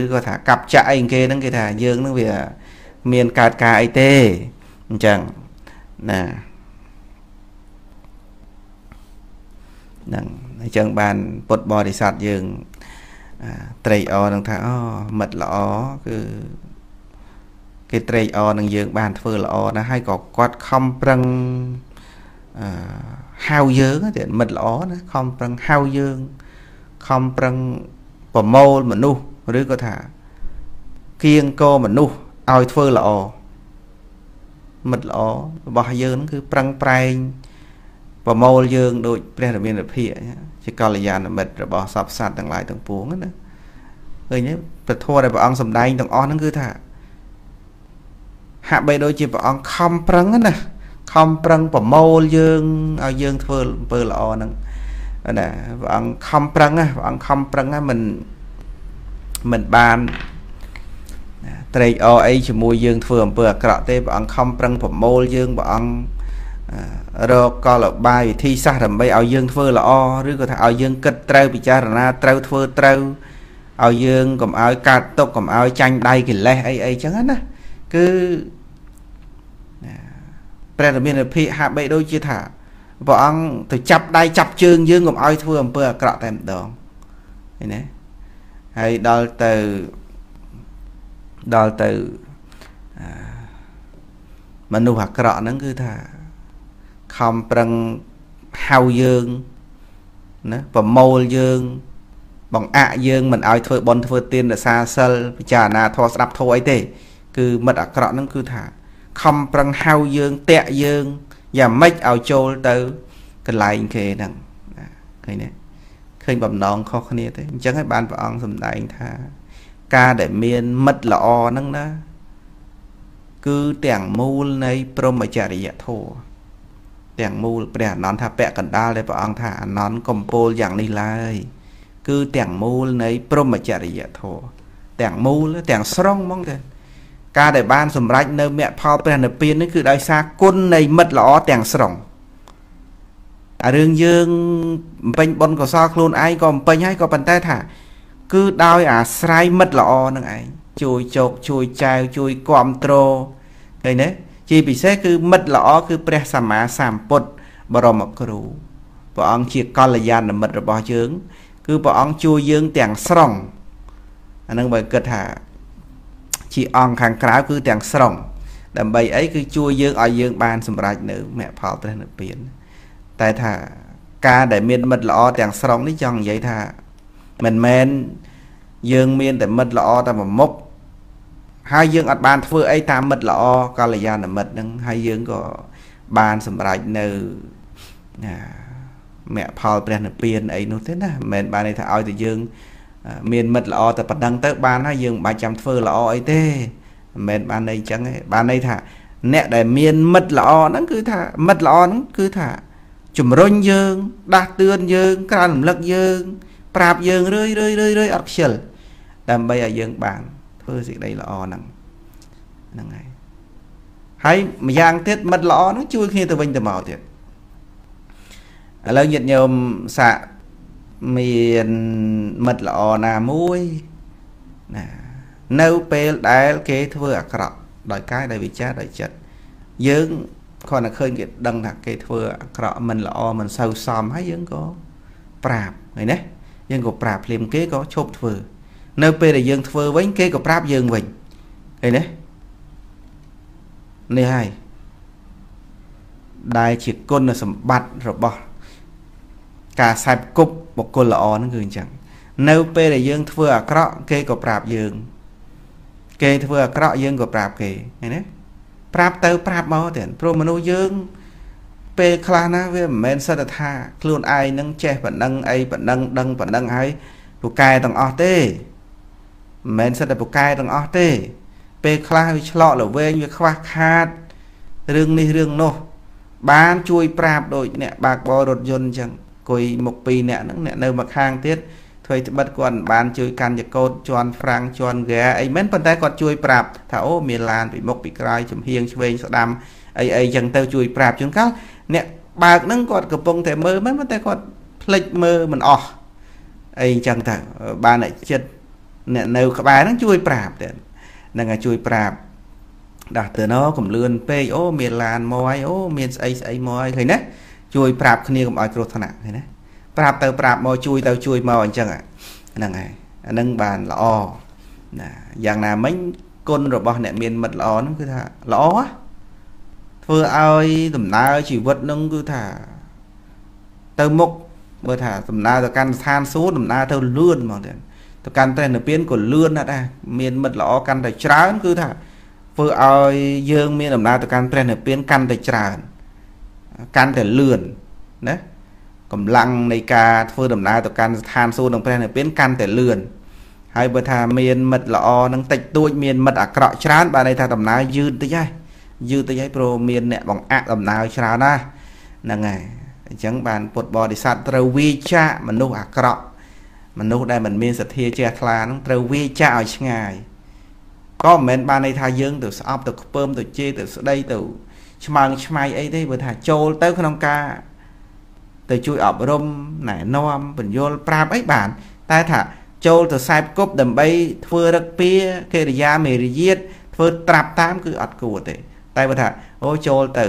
ឬក៏ថាកាប់ចាក់អីគេហ្នឹងគេថាយើងហ្នឹងវាមានកើតការអីទេអញ្ចឹងណាហ្នឹងអញ្ចឹងបានពុទ្ធបរិស័ទយើងត្រេកអរនឹងថាអូមិត្តល្អគឺគេត្រេកអរនឹងយើងបានធ្វើល្អណាស់ហើយក៏គាត់ខំប្រឹងហៅយើងតែមិត្តល្អណាខំប្រឹងហៅយើងខំប្រឹងប្រមូលមនុស្សឬក៏ថាគៀងកោមនុស្ស เอาเฟอร์ละอหมดละอบางเยอะนั่นคือปรังปรายประมวลเยอะโดยประเด็นแบบพี่จะกาลยานแบบระบอบสับสัตว์ต่างหลายต่างปวงนั่นนะเอ้ยเนี่ยแต่โทษอะไรแบบอังสมได้ต่างอ้อนนั่นคือถ้าหาไปโดยจีบอังคำปรังนั่นนะคำปรังประมวลเยอะเอาเยอะเฟอร์เฟอร์ละอนั่นนะอังคำปรังอ่ะอังคำปรังอ่ะมันบานไตรเอาไอ้จมูกยืนเฟื่องเปลือกกระเตบอังคำปรังผมโมลยืนบังเราก็หลับใบที่ซาทำไปเอายืนเฟื่องละอหรือก็ถ้าเอายืนกัดเต้าปิจารณาเต้าเฟื่องเต้าเอายืนกับเอากาตกับเอาจังได้กินเลยไอ้จังนั้นนะคือประเด็นเป็นพี่หาไปโดยจิตถะบังถึงจับได้จับเชิงยืนกับเอาเฟื่องเปลือกกระเตมดองนี่ไอ้ดาวเตอดอลเตอร์มนุษย์หักกระนั้นคือถ้าคำปรังเฮาเยิงนะประมวลเยิงบังอาเยิงมันเอาเธอบอลเธอเตียนแต่ซาเซลพิจารณาทอสรับทอยเตคือมันหักกระนั้นคือถ้าคำปรังเฮาเยิงเตะเยิงอย่าไม่เอาโจลเตอร์กันลายอินเคนั่งเคยเนี่ยเคยแบบน้องข้อคนนี้เตจังให้บ้านประอังสมได้อินท่าการเดินเมียนมัดละอนั่งนะคือแต่งมูลในพรหมจริยะโทแต่งมูลเปลี่ยนนอนท่าแปะกันได้เลยพระองค์ท่านอนกลมโปลอย่างนี้เลยคือแต่งมูลในพรหมจริยะโทแต่งมูลแต่งสร้างมั่งเลยการเดินบ้านสมรัยเนื้อแม่พอเปลี่ยนเปลี่ยนนั่นคือได้ซาคนในมัดละอแต่งสร้างเรื่องยืงเป็นบนก็ซาโคลนไอ้ก็เป็นให้ก็เป็นได้ท่าคือดาวอาสไลมัดละอนั่งไงช่วยโจกช่วยใจช่วยความโตไอ้เนี่ยจีบิเซคือมัดละอคือพระสัมมาสัมพุทธบรมครูพระองค์เชี่ยวกาลยานมัดระบอบเยื้องคือพระองค์ช่วยเยื้องแต่งสร้างอันนั้นใบเกิดหาจีองขังกล้าวคือแต่งสร้างแต่ใบไอ้คือช่วยเยื้องเอาเยื้องบานสมรัยเนื้อแม่พาวเปลี่ยนเปลี่ยนแต่ถ้าการได้เมียนมัดละอแต่งสร้างนี่จังใหญ่ท่ามันแมนยืงเมียนแต่มัดละอแต่แบบมกให้ยืงอัดบานเพื่อไอ้ตามมัดละอกาลยานมัดนั่งให้ยืงก็บานสำหรับเนื้อแม่พาวเปลี่ยนเปลี่ยนไอ้นู้นเท่านะแม่บานในถ้าเอาแต่ยืงเมียนมัดละอแต่ปัดดังเตะบานให้ยืงบานจำเพื่อละอไอ้เต้แม่บานในจังไอ้บานในถ้าแน่แต่เมียนมัดละอนั่นคือถ้ามัดละอนั่นคือถ้าจุ่มร่นยืงดักเตือนยืงกระหล่ำลักยืงปราบยืงเรื่อยๆๆๆอักเชลดำไปอ่ะยืงบานเพื่อสิ่งใดละอนั่งนั่งไงให้มาย่างเทศมัดละอนั่งช่วยขี้ตะวันตะหมาวเถอะแล้วหยุดโยมสะมีมัดละอนามุ้ยนะเนื้อเปลได้เกยเพื่อกระดอยก้ายได้วิจารได้จัดยืงคนน่ะเคยเกิดดังถักเกยเพื่อกระมันละอมันเศร้าซ้ำให้ยืงก็ปราบไงเนี่ยยังก็ปราบเลียมเก๊ก็ชกเฟือเนื้อเปย์ได้ยังเฟือไว้เก๊ก็ปราบยังไว้ไอ้เนี่ยนี่ให้ได้ฉีดก้นสมบัติหรือบ่กาใส่กุบบอกคนละอนั่นคือจังเนื้อเปย์ได้ยังเฟือเคราะเก๊ก็ปราบยังเก๊เฟือเคราะยังก็ปราบเก๊ไอ้เนี่ยปราบเตอปราบเมาเด่นโปรมโนยังเปคลานะเว้ยแมนสัตธาคลื่นไอนั่งแช่ปันนั่งไอปันนั่งดังปันนั่งไอปุกไก่ต่างออเต้แมนสัตปุกไก่ต่างออเต้เปคลาวิชลอหรือเว้ยวิควาคาดเรื่องนี้เรื่องโน้บ้านช่วยปราบโดยเนี่ยบากบอรถยนต์จังกุยหมกปีเนี่ยนั่งเนี่ยเดินมาข้างเตี้ยถอยบัดก่อนบ้านช่วยการจะโกดจวนฟรังจวนแก่ไอแมนปันไตก่อนช่วยปราบถ้าโอ้เมียลานปีมกปีกลายจมเฮียงชเวงสะดำไอยังเตาช่วยปราบจนก้าวเนี่ยปากนั่งกอดกระปงแต่มือมันแต่กอดพลิกมือมันออกไอ้จังแต่บ้านไหนเช็ดเนี่ยเนื้อขบายนั่งช่วยปราบเด่นนั่งไงช่วยปราบดักเตือนน้องกลุ่มเรือนเปย์โอเมียนลานมอยโอเมียนไอมอยเคยนะช่วยปราบคนนี้กับไอ้โกรธนะเคยนะปราบเตาปราบมอช่วยเตาช่วยมอจังอ่ะนั่งไงนั่งบ้านละอนะอย่างน่ะมันกลนระบอบเนี่ยเมียนมัดละอนั่นคือท่าละอเพื่อเอาตุ่มนาชีวิตนั่งคือถ้าเติมมกเมื่อถ้าตุ่มนาต่อการทานซูตุ่มนาเท่าเลื่อนมองเด่นต่อการแต่งเนื้อเปลี่ยนก็เลื่อนนะได้เมียนมัดละอกันแต่เช้านั่นคือถ้า เพื่อเอาเยื่อเมียนอำนาจต่อการเปลี่ยนเปลี่ยนการแต่จานการแต่เลื่อนนะกำลังในการเพื่ออำนาจต่อการทานสู้ต่างเปลี่ยนเปลี่ยนการแต่เลื่อนให้บริษัทเมียนมัดละอนังติดตัวเมียนมัดอักระชานบาในทางอำนาจยืดตัวใหญ่ยืดตัวใหญ่โปรเมียนเนี่ยบังอัดอำนาจชนะนะนั่นไงจังบานปวดบอดิสัตเตวิชะมนุษย์อักระมนุษย์ได้เหมือนเมียนสัตย์เทียเจตลานังเตวิชะเอาช่างไงก็เหม็นบานในทายเยื่อตัวสอบตัวเพิ่มตัวเจตัวได้ตัวชมังชมัยไอ้ได้บริษัทโจเต้ขนมกาตัวช่วยอบรมไหนนอมเป็นโยนปราบไอ้บานแต่ถ้าโจตัวไซป์กบดำใบเฟื่อรักเปียเคยได้ยาเมริเยตเฟื่อตราบตามคืออัดกูแต่แต่บริษัทโอ้โจตัว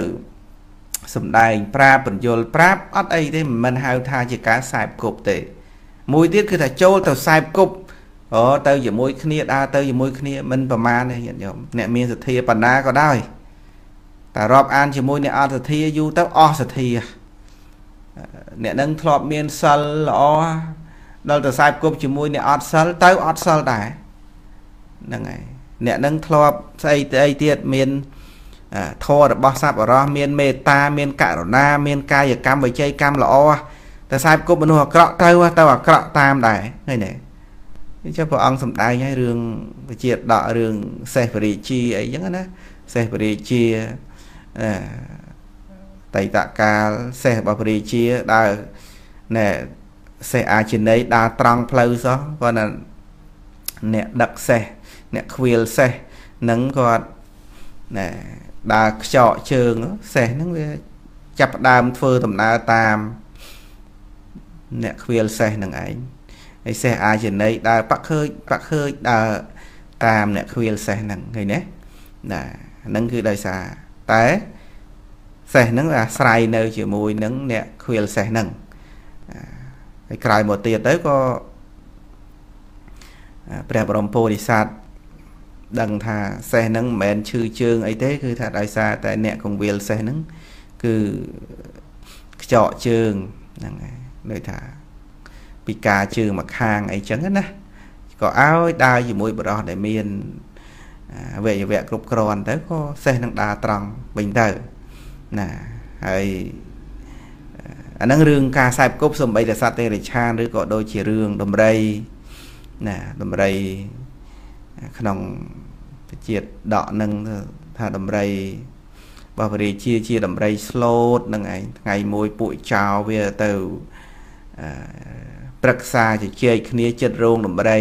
สมได้ปราบเป็นโยนปราบอัดไอ้ได้มันหายทางจากการไซป์กบแต่มวยที่คือถ้าโจตัวไซป์กบอ๋อเตยอย่ามวยขณีดาเตยอย่ามวยขณีมันประมาณเนี่ยอย่างเดียวเนี่ยมีสัตย์ปัญญาก็ได้แต่รอบอันอย่ามวยเนี่ยอัตย์อยู่เต้าอสัตย์เนี่ยนั่งทลอบเมียนซัลอ๋อเราแต่สายกบอย่ามวยเนี่ยอัตซัลเต้าอัตซัลได้นั่งไงเนี่ยนั่งทลอบใส่ไอเดียเมียนทอดบอสซับอ๋อเมียนเมตตาเมียนกะหรอนาเมียนกายกรรมใบใจกรรมหรอแต่สายกบมันหัวเกราะเต้าว่าเต้าเกราะตามได้ไงเนี่ยเจ้าพระองค์สมตายให้เรื่องเจียดดอเรื่องเซฟริจีไอ้ยังนะเซฟริจีไตตะกาเซฟบริจีดาเนี่ยเซอาชินได้ดาตรังเพลซะก็นั่นเนี่ยดักเซเนี่ยควีลเซนั่งก็เนี่ยดาเจาะเชิงเซนั่งจับดามเฟือตำนาตามเนี่ยควีลเซนั่งไอ้ไอ้เสียอาเจนได้ได้ปักเคยได้ตามเนี่ยคุยเสียนั่งไงเนี่ยนั่งคือได้สาแต่เสียนั่งอะใส่เนยจีมวยนั่งเนี่ยคุยเสียนั่งไอ้ใครหมดตีได้ก็เปรียบรวมโพธิสัตว์ดังท่าเสียนั่งเหม็นชื่อเชิงไอ้เต้คือท่าได้สาแต่เนี่ยของเวลเสียนั่งคือเจาะเชิงนั่งไงโดยท่าปีกาชื่อมาคางไอ้จังนั้นนะก็เอาได้อยู่มวยบรอดได้เมียนเวะเวะกรุบกรอนแต่ก็เส้นดาตรังเป็นเตอร์นะไอ้อันนั้นเรื่องการใส่กบสมบัติสัตว์เตริชาหรือก็โดยเฉยเรื่องดมไรนะดมไรขนมเจียดดอกนึงถ้าดมไรบาปรีเชียดมไรสโลดนั่งไงไงมวยปุ๋ยชาวเวเตอร์ปรักษาจะเชื่อคเนียเจ็ดโรงหนุ่มใด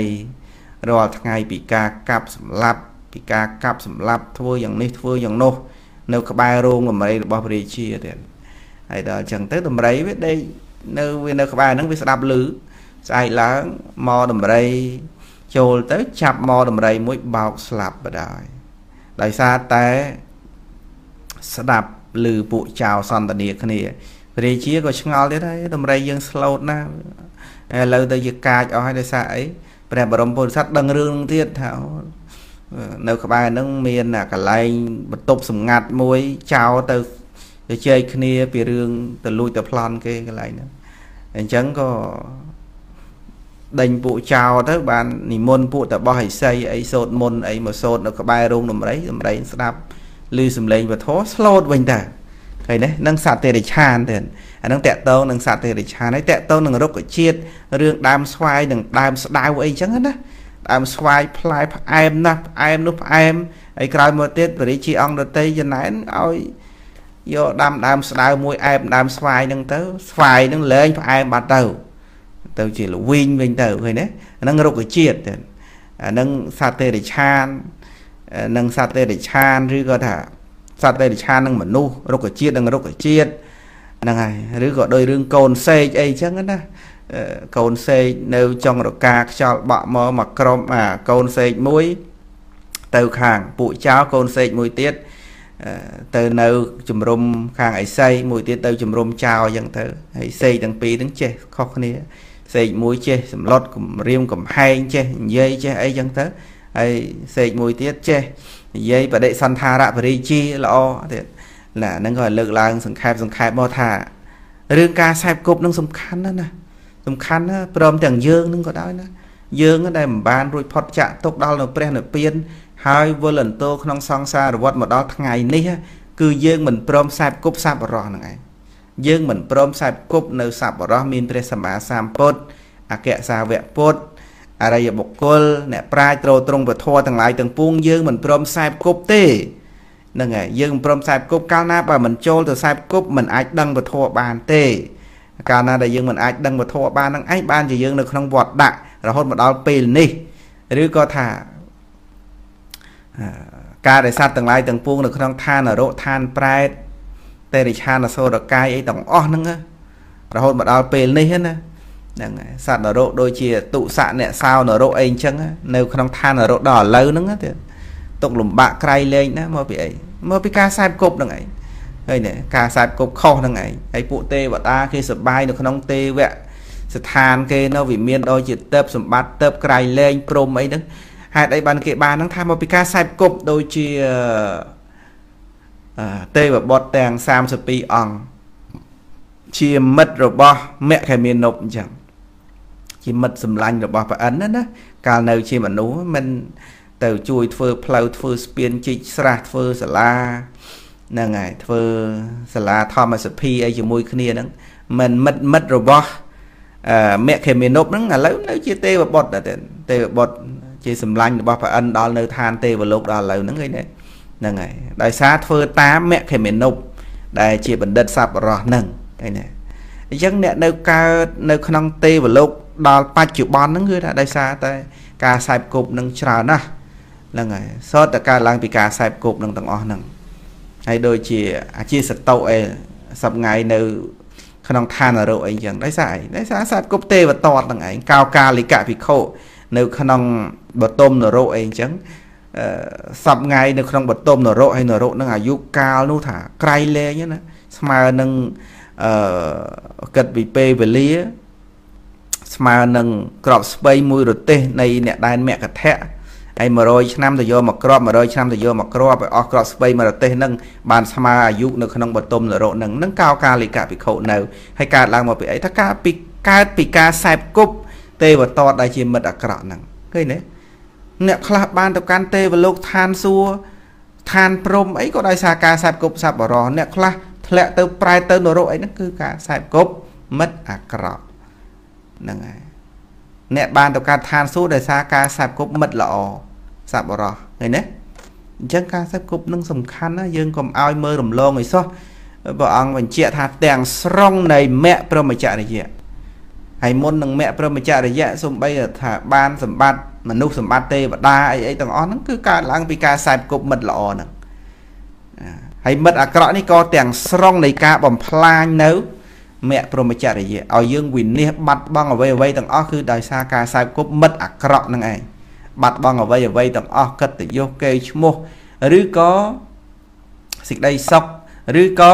รอทั้งไงปีกากับสำลับปีกากับสำลับทั่วอย่างนี้ทั่วอย่างโน้เนื้อกระบายโรงหนุ่มใดบอบริชีเด่นไอ้เด้อจังเต้หนุ่มใดเว้ยได้เนื้อเวเนื้อกระบายนั่งไปสลับหรือใส่ล้างมอหนุ่มใดโจลเต้จับมอหนุ่มใดมุ้ยเบาสลับไปได้ได้ซาเต้สลับหรือปุจจาวสันตเนียคเนียบริชีก็ช่างเอาได้หนุ่มใดยังสโลดนะเราได้ยึดการเอาให้ได้ใส่แปลบรมพุทธสัตว์ดังเรื่องเทียดแถวเนื้อขบายนั่งเมียนน่ะกะไลบดตบสมงัดมวยชาวเตอเชยคเนียปีเรื่องตะลุยตะพลอนเกย์กะไลนะอันจังก็ดังปู่ชาวทั้งบ้านนี่มนปู่ตะบ่อยใส่ไอ้โซนมนไอ้มาโซนเนื้อขบายรุ่งหนุ่มไรหนุ่มไรสนับลือสมเลงมาท้อสโลดวันแต่ไอ้เนี่ยนังสัตว์เตริชานเด่นนังแตะโตนังสัตว์เตริชานไอ้แตะโตนังรกเชียดเรื่องดามสวายนังดามดาวไอ้จังนั้นนะดามสวายพลายไอ้นับไอ้นุบไอ้ไอ้กลายมาเตตบริจีอังเดตยันไหนเอาโยดามดามดาวมวยไอ้ดามสวายนังเต้สวายนังเล่นไอ้บัดเต้เต้จีลูวิ่งวิ่งเต้ไอ้เนี่ยนังรกเชียดเด่นนังสัตว์เตริชานนังสัตว์เตริชานหรือก็ถ้าสัตว์เดรัจฉานนั่งเหมือนนู้รกเจียดนั่งรกเจียดนั่งไงหรือก็โดยเรื่องโกนเซจไอ้เช่นนั้นนะโกนเซจเนื้อจงรกกาชาวบ่มอหมักกรมโกนเซจมุ้ยเต่าขางปุเจ้าโกนเซจมุ้ยเตี้ยเต่าเนื้อจุ่มรมขางไอ้เซจมุ้ยเตี้ยเต่าจุ่มรมชาวอย่างเต่าไอ้เซจตั้งปีตั้งเจข้อนี้เซจมุ้ยเจสำลัดกลุ่มเรียมกลุ่มไฮเจเย่เจไอ้ยังเต่าไอ้เซจมุ้ยเตี้ยเจยัยประเดี๋ยวสันทาระปริจีละอ๋อเด็ดน่ะนั่งก่อนเลิกลางสังขารมอธาเรื่องการใส่กบนั่งสำคัญนั่นนะสำคัญนะพร้อมแต่งเยื่อนั่งก็ได้นะเยื่อก็ได้บ้านรุ่ยพอดจะตกดาวหนุ่มเปรี้ยน hai vô lần tô không xong xa rồi vót một đó ngày ní cứ dương mình prom sạp cúp sạp rồi này dương mình prom sạp cúp nơi sạp rồi mình phải sắm bà sắm pot à kẹt xa vẹn pot à đây bọc col nè prai trâu trung và thua thằng lại thằng puông dương mình prom sạp cúp tê nâng này dương prom sạp cúp cao nắp và mình trôi từ sạp cúp mình ách đăng và thua bàn tê cao na đại dương mình ách đăng và thua bàn đang ách bàn chỉ dương được không vọt đại rồi hôn một đó pin đi đứa có thảการได้ทราบต่างหลายต่างปวงเราต้องทานอารมณ์ทานแปรเตริชานอโซดกายไอ้ต่างอ้อนั่งเราหมดเอาเปลี่ยนเลยฮะนะนั่งทราบอารมณ์โดยเฉพาะตุสะเนี่ยสาวอารมณ์เองจังเนื้อต้องทานอารมณ์ดอเลื่อนนั่งเถอะตกหลุมบะใครเลยนะเมื่อปีการสายกบนั่งไงเฮ้ยเนี่ยการสายกบข้อนั่งไงไอ้ปู่เต๋อตาคือสบายเราต้องเต๋อสถานเกณฑ์เราวิเมียนโดยเฉพาะเติบสมบัติเติบใครเลยโปรมไอ้นั่งหายไอ้บันเกบานั้งทำมาปีกาใส่กบโดยเชี่ยเตยแบบบอดแตงสามสิบปีอ่องเชี่ยมัดรบบ่แม่ใครมีนบจังเชี่ยมัดสำลันรบบ่ไปอันนั้นนะการเนยเชี่ยมันนู้มันเตยจุยเฟอร์เพลย์เฟอร์สเปียนจิสระเฟอร์สลานั่งไงเฟอร์สลาทอมัสพีไอจมูกเนียนั่งมันมัดรบบ่แม่ใครมีนบนั่งไงแล้วเชี่ยเตยแบบบอดแต่เตยแบบบอดเชื่อสำลังบอกว่าอันดอลเนทานเตวโลกดอลเลยนั่งไงเนี่ยนั่งไงได้ซาเฟอร์ตามแม่เขมินนบได้เชื่อบันเดินสับรอหนึ่งไอเนี่ยยังเนี่ยเนื้อการเนื้อขนมเตวโลกดอลปัจจุบันนั่งไงได้ซาแต่การใส่กบนั่งชราหน้านั่งไงซอสแต่การล้างปีกาใส่กบนั่งต่างอ่อนนั่งให้โดยเชื่อเชื่อสตอเอสับไงเนื้อขนมทานเราเองยังได้ซาใส่กบเตวตอดนั่งไงกาวกาลิกาพิโคเนื้อขนมบดต้มนรกเองจังสับไงเนื้อขนมบดต้มนรกให้นรกนั่งอายุกาวนู่นถ่าไกลเลยเนี่ยนะสมาหนึ่งเกิดวิเปวิเลี้ยสมาหนึ่งกรอบสเปย์มวยรถเตะในเนี่ยได้แม่กระแทะไอ้มารอยช้ำแต่โยมากรอบมารอยช้ำแต่โยมากรอบไปออกกรอบสเปย์มารถเตะนั่งบานสมาอายุเนื้อขนมบดต้มนรกนั่งกาวกาลิกาปิโคเนื้อให้การล้างมาไปไอ้ถ้ากาปิกาปิกาใส่กุ๊บเตะบดตอดได้ชิมมันอักระนั่งเฮ้ยเนี่ยเนี่ยคลาบบานต่อการเตะบนโลกทานซัวทานพรมไอ้ก็ได้สากาสายกบสับรอเนี่ยคลาทะเลเติมปลายเติมโนโรไอ้นั่นคือการสายกบมัดอักระนั่งไงเนี่ยบานต่อการทานซัวได้สากาสายกบมัดหล่อสับรอเฮ้ยเนี่ยจังการสายกบนั่งสำคัญนะยังกลมเอาเมื่อหลงลงไอ้ซ้อบอกอังวันเจียทาแดงสร้องในแม่พรมจ่าในเจียไอ้มนต์หนึ่งแม่พระมิจฉาได้แย่สมบัติบานสมบัติมนุษย์สมบัติเตะบัดได้ไอ้ต่างอ้อนนั่นคือการล้างปีกาใส่กบมัดหล่อนั่งไอ้มัดอักระนี่ก็แต่งสร้องในกาบ่มพลายเนื้อแม่พระมิจฉาได้แย่เอายื่นวินเนี่ยบัดบังเอาไว้ไว้ต่างอ้อคือได้ซากาใส่กบมัดอักระนั่งไงบัดบังเอาไว้ต่างอ้อกัดติโยเกชโมหรือก็สิ่งใดซอกหรือก็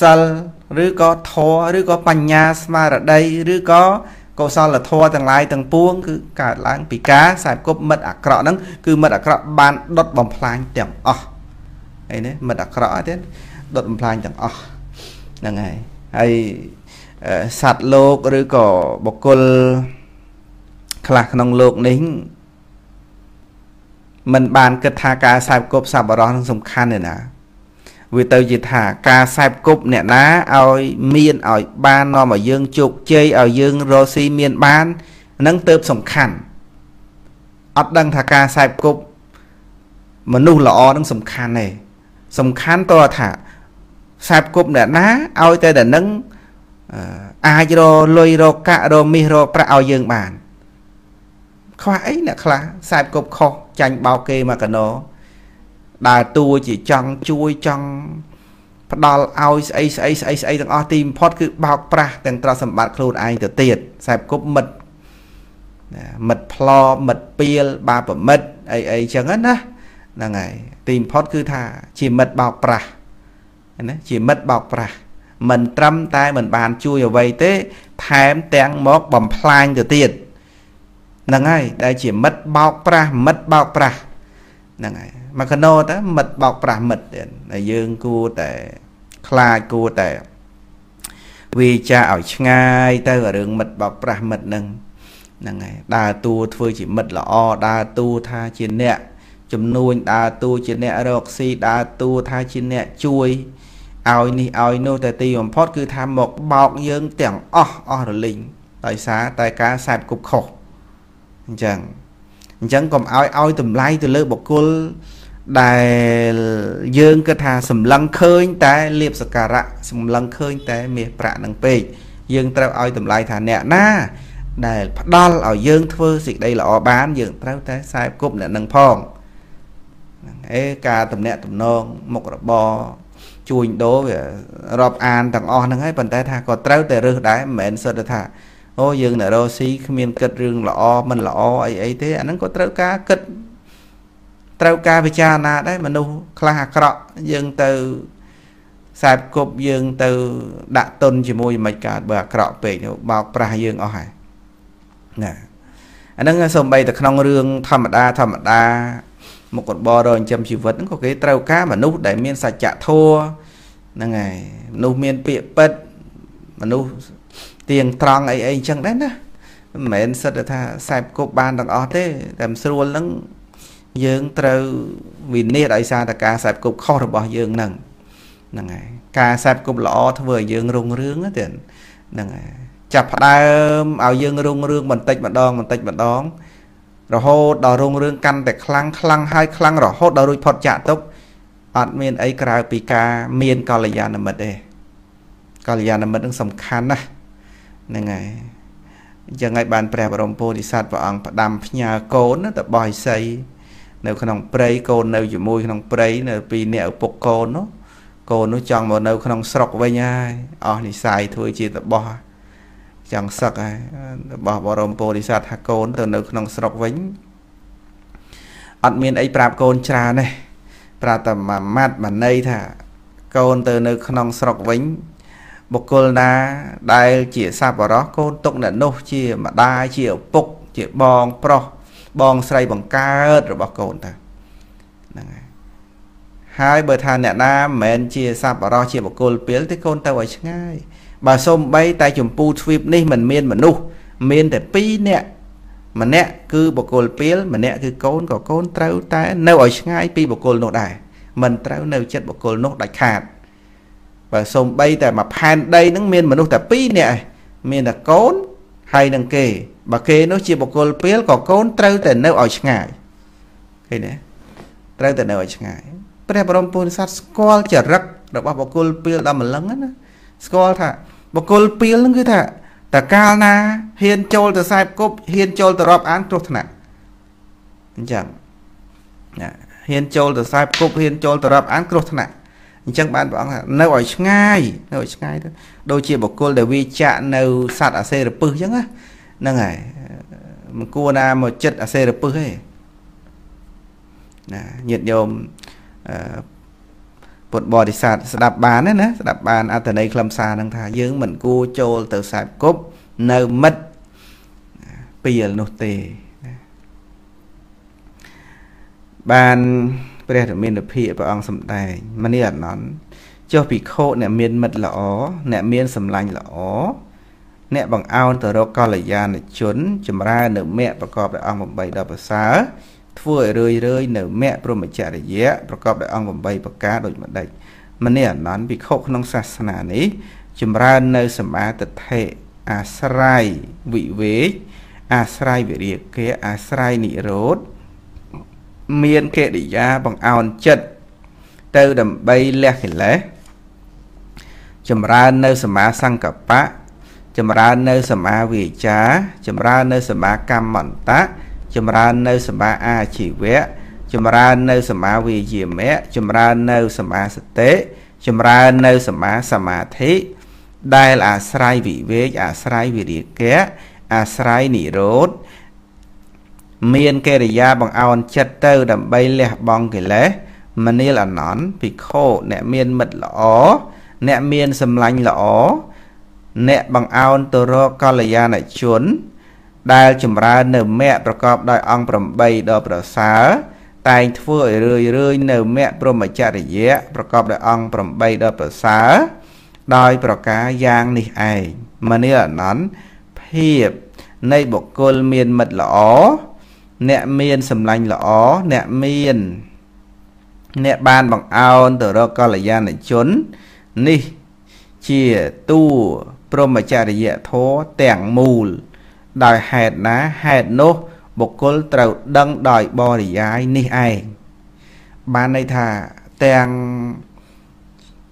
สัลหรือก็ทอหรือก็ปัญญาสมาระใดหรือก็โกศลทอต่างหลายต่างปวงคือการล้างปีกาสายกบมัดอักระนั้นคือมัดอักระบานดดบ่มพลางจังอ๋อไอ้เนี่ยมัดอักระเด็ดดดบ่มพลางจังอ๋อนั่งไงไอ้สัตว์โลกหรือก็บุคคลคลาขนองโลกนี้มันบานกระทากาสายกบสาบร้อนสำคัญเลยนะวิตาจิตหากาใส่กบเนี่ยนะเอาเมียนเอาบานนอมายื่นจุกเจยเอายื่นโรซีเมียนบานนั่งเติมสำคัญอัดดังทากาใส่กบมันนู่นหล่อนั่งสำคัญเลยสำคัญตัวถาใส่กบเนี่ยนะเอาแต่เดินนั่งอาโรลอยโรกะโรมิโรประเอายื่นบานคว้าไอ้เนี่ยคลาใส่กบคอจังเบาเกยมากันเนาะดาตัวจีจังช่วยจังดอลเอาไอต่างอทีมพอดคือบาวปลาแต่งตราสมบัติครูนไอเตเตียดใส่กบมัดพลอมัดเปียลบาปมัดไอจังนั้นนะนั่งไงทีมพอดคือท่าชีมัดบาวปลานะชีมัดบาวปลาเหมือนตรำตายเหมือนบานช่วยเอาไว้เต้แถมแตงมอกบ่มพลายเตเตียดนั่งไงได้ชีมัดบาวปลามัดบาวปลานั่งไงมาคโนแต่หมัดบอกปราหมัดเด่นยืงกูแต่คลายกูแต่วีจะเอาง่ายแต่เรื่องหมัดบอกปราหมัดหนึ่งนั่งไงดาตูเฟยจีหมัดละอดาตูท่าจีเนี่ยโจ จำนวนตาตูจีเนอโรคซีตาตูทาจีเนช่วยเอาหนี้เอาโน่แต่ตีผมพอดคือทำหมกบอกยังเตียงอ้ออ้อหรือลิงไต่สาไต่กาสาดกุบขบจังจังก็เอาเอาตุ่มไล่ตุ่มเลือกบอกกุลได้ยังกระทาสำลังเคยแต่เรียบสการะสำลังเคยแต่เมียประนังเปยยังเต้าเอาตุ่มไล่ฐานเนี่ยนะได้ดัลเอายังเท่าสิได้ละบ้านยังเต้าแต่สายกุบเนี่ยนังพองเอกาตุ่มเนี่ยตุ่มนองหมกระบอช่วยดูแบบรอบอ่านต่างอ่อนนั่งให้ปัญญาทากอดเต้าแต่เรื่องได้เหม็นเสด็จทาโอ้ยังเนี่ยเราซีเมียนเกิดเรื่องหล่อมันหล่อไอ้ไอ้เท่อันนั้นก็เต้ากาเกิดเต้ากาไปจานาได้มันดูคลาคระยังเตอสายกบยังเตอดะต้นจมูกมันกาบะคระไปเนี่ยบอกปลายังเอาหายน่ะอันนั้นสมัยแต่ขนมเรื่องธรรมดาmột con bò rồi chăm chỉ vật có cái trâu cá mà nút để miên sạch chạ thua là ngày nấu miên bịa bật mà nấu tiền tròn ấy ấy chẳng đấy đó mà anh sợ là sai cô ban đằng ó thế làm xua lắng dương trâu vì nè đại xa là cá sạch cục kho được bỏ dương nằng là ngày cá sạch cục lọ vừa dương rung rướng á tiền là ngày chập đam áo dương rung rướng mình tách mình đongเราโหดเราลงเรื่องกันแต่คลังให้คลังเราโหดเราลุยพอดจัดตบอัดเมียนไอกราปีกาเมียนกัลยาณมิตรเองกัลยาณมิตรต้องสำคัญนะยังไงบานแปรบรมโพธิสัตว์ว่าอังดำพญาโกนแต่บ่อยใส่ในขนมเปรย์โกนในอยู่มวยขนมเปรย์ในปีเหนียวปกโกนเนาะโกนนู้จังบ่ในขนมสกไว้ง่ายอ๋อนี่ใส่ถ้วยจีแต่บ่อยจังสักบ่บรมโพธิสัตว์ฮักโกนตัวนึกน้องสกวิญอัดเมียนไอปราบโกนชราเนี่ยปราตมามัดมันในท่าโกนตัวนึกน้องสกวิญบุคคลน่ะได้เจี๊ยซาบบ่อโกนตกเนี่ยนุเจี๊ยมาได้เจี๊ยปุกเจี๊ยบองปลอกบองใส่บังกาดหรือบ่โกนท่าให้เบอร์ทานเนี่ยน้าเหม็นเจี๊ยซาบบ่อเจี๊ยบุคคลเปลี่ยนที่โกนตัวไว้ง่ายบาส้มใบไตจุ่มปูทวีปนี่มันเมียนมันนุ่มเมียนแต่ปีเนี่ยมันเนี่ยคือบุคคลเปลี่ยนมันเนี่ยคือโกนก็โกนเต้าแต่เนื้ออ่อยง่ายปีบุคคลโนดได้มันเต้าเนื้อจัดบุคคลโนดได้ขาดบาส้มใบแต่มาแผ่นใดนั่งเมียนมันนุ่มแต่ปีเนี่ยเมียนแต่โกนให้นั่งเกยบาเกยนู้ชีบุคคลเปลี่ยนก็โกนเต้าแต่เนื้ออ่อยง่ายเห็นไหมเต้าแต่เนื้ออ่อยง่ายพระบรมปุณสัตว์ก็จะรักแต่ว่าบุคคลเปลี่ยนเราเหมือนลังนะสกอลท่าบุคคลเปลี่ยนลังคือท่าแต่กาลนาเฮียนโจลแต่สายกบเฮียนโจลแต่รอบอ่านตรวจหนักจังเฮียนโจลแต่สายกบเฮียนโจลแต่รอบอ่านตรวจหนักจังบ้านบอกเนื้ออ่อยง่ายเนื้ออ่อยง่ายโดยเฉพาะบุคคลเดวิชาเนื้อสัตว์อาเซรปื้อจังนะนั่งไงมันกลัวนาหมดจัดอาเซรปื้อให้หยุดโยมบทบริษัทสดับบานนั่นนะสดับบานอัตในคลำซาดังทายืงเหมือนกูโจลเตอสายกบเนอมัดเปลี่ยนโนเตบานเปรียดเมียนเพียประอังสมได้มันนี่แบบนั้นเจ้าปีโคเนี่ยเมียนมัดหล่อเนี่ยเมียนสำลังหล่อเนี่ยบังเอาแต่เราก็เลยยานจุนจำราเนื้อแม่ประกอบไปอังบใบดอกภาษาทั่วเรื่อยๆเนื้อแม่ปรมาจารย์เยอะประกอบด้วยองค์ใบประกาศโดยมันได้มันเนี่ยนั้นพิโคขนองศาสนานี้จุมราเนสมาติเทอาสไลวิเวกอาสไลวิเรียเกอาสไลนิโรธเมียนเกดิยาบังเอาจัดเติมดำใบเล็กเห็นแล้วจุมราเนสมาสังกัปปะจุมราเนสมาวิจาจุมราเนสมากรรมันตะจำราเนสมาอาชีเวะจำราเนสมาวิเยเมะจำราเนสมาสเตจำราเนสมาสมาธิได้อาศรัยวิเวกอาศรัยวิริยะอาศรัยนิโรธเมียนเกริยาบังเอาจัตเตอร์ดับใบเล็บบองกิเลสมันนี่ละนอนพิโคเนเมียนมัดหล่อเนเมียนสำลังหล่อเนบังเอาตัวรกัลยาณชนได้จุมราเนื้อแม่ประกอบด้วยองค์ประมใบดอกประสาตายทั่วเรื่อยๆเนื้อแม่ปรมาจารย์เยอะประกอบด้วยองค์ประมใบดอกประสาได้ประกาศยางนี่ไอ้มันนี่นั้นเพียบในบุคคลเมียนมัดหล่อ เนเมียนสำลังหล่อเนเมียนเนบานบังเอาตัวเราก็เลยยานเลยชนนี่เชี่ยตู้พรหมจารียะโทแต่งมูลดอยแหดนะแหดโนบุคคลตรวจดังดอยบริยายนี่ไอบ้านในท่าแต่ง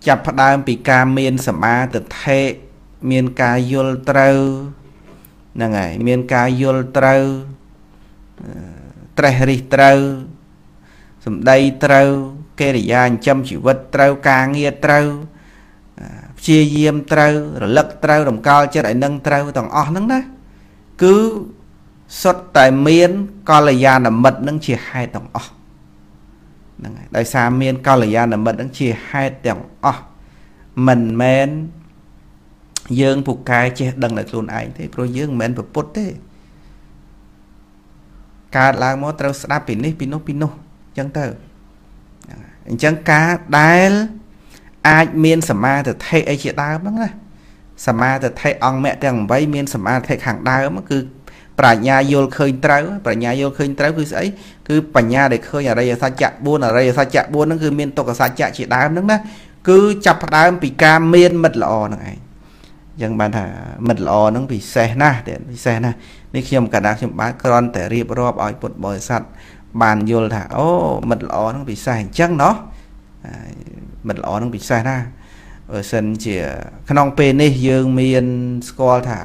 จับพระดามปีกาเมียนสมาติเทเมียนกายยลเตอร์นั่งไงเมียนกายยลเตอร์เตรริเตอร์สมได้เตอร์เกริยานจำชีวิตเตอร์กางเงียเตอร์เชียเยี่ยมเตอร์หรือเลิกเตอร์ดมกาวจะได้นั่งเตอร์ต้องออกนั่งนะคือสดแต่เมียนกาลยานมัดนั่งเชียให้ต้องออกได้สามเมียนกาลยานมัดนั่งเชียให้ต้องออกมันแมนยืงผูกกายเจดังในกลุ่นไอที่โปรยืงเหม็นแบบปุ๊ดเต้การล้างมอเตอร์สตาร์ปินนี่ปินโนจังเตอร์จังการได้ไอเมียนสมาแต่ไทยไอเจดาวบ้างนะสมาแต่ไทยองแม่แต่งไว้เมียนสมาไทยขังดาวมันคือปรัชญาโยลเคยเตอร์ปรัชญาโยลเคยเตอร์คือไอ้คือปรัชญาเด็กเคยอะไรสัจจะบุญอะไรสัจจะบุญนั่นคือเมียนตกสัจจะเจดาวนั่นนะคือจับดาวปีกาเมียนมัดหล่อหน่อยยังบ้านถ้ามันรอน้องปีแซน่าเด่นปีแซน่านี่เขียมกระดาษเขียมบ้านกรอนแต่รีบรอบอ้อยปดบอยสัตว์บานโยลถ้าโอ้มันรอน้องปีแซนจังเนาะมันรอน้องปีแซน่าเซนเจี๋ยขนองเปนี่ยังมีนสกอลถ้า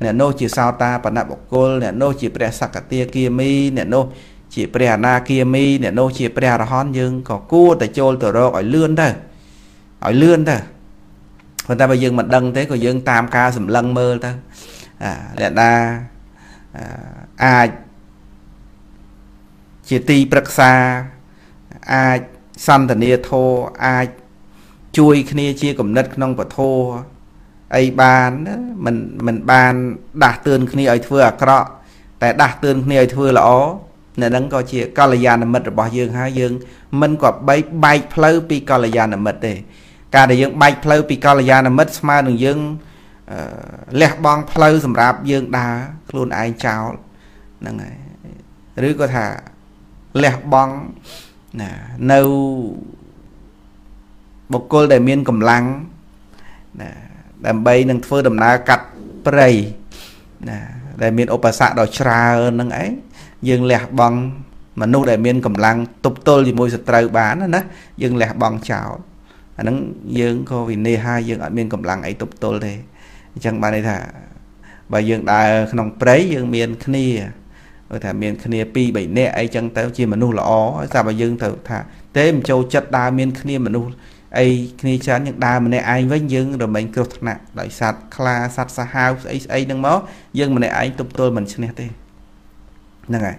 เนี่ยโนจีซาวตาปนับบอกโกลเนี่ยโนจีเปรสักกะเตียกีมีเนี่ยโนจีเปรนากีมีเนี่ยโนจีเปรระฮอนยังก็กู้แต่โจลตัวเราอ้อยเลื่อนได้อ้อยเลื่อนได้คนตาไปยืงมันดังthếก็ยืงตามกาสมลังเมอตาเด็ดาอาเจตีปรักษาอาสันตเนียโทอาช่วยคณีเชี่ยกับนัดน้องปะโทไอบานมันบานด่าเตือนคณีไอเถื่อกระแต่ด่าเตือนคณีไอเถื่อละอ๋อเนี่ยนั่งก็เชี่ยกัลยาณมิตรบ่ยืงหายืงมันก็ใบเพลปีกัลยาณมิตรเด้การได้ยังใบเพลปีกาลยานมัดสมาหนึ่งยังเล็บบองเพลสำหรับยังดาครูนไอเจ้านั่งไงหรือก็ถ้าเล็บบองนะนู่บกโกลได้เมียนกำลังนะแต่ใบนั่งเฟื่อดำนากัดเปรย์นะได้เมียนอุปสรรคดอกชรานั่งไอยังเล็บบองมันนู่ได้เมียนกำลังตุบโตอยู่มวยสตรีบ้านนั่นนะยังเล็บบองเจ้านั่งยืงก็วินเนห้ายืงอัดเมียนกำลังไอตุบโตเลยจังบานในถ้าใบยืงได้ขนมเปรย์ยืงเมียนขณีถ้าเมียนขณีปีใบเนไอจังเต้าจีมันนู่ละอ๋อถ้าใบยืงถ้าเต้มโจจัดดาเมียนขณีมันนู่ไอขณีฉันยังดามันในไอไว้ยืงโดยมันกรดหนักโดยสัตว์คลาสัตว์สหายไอนั่งม้อยืงมันในไอตุบโตมันชนิดเต้นั่งไง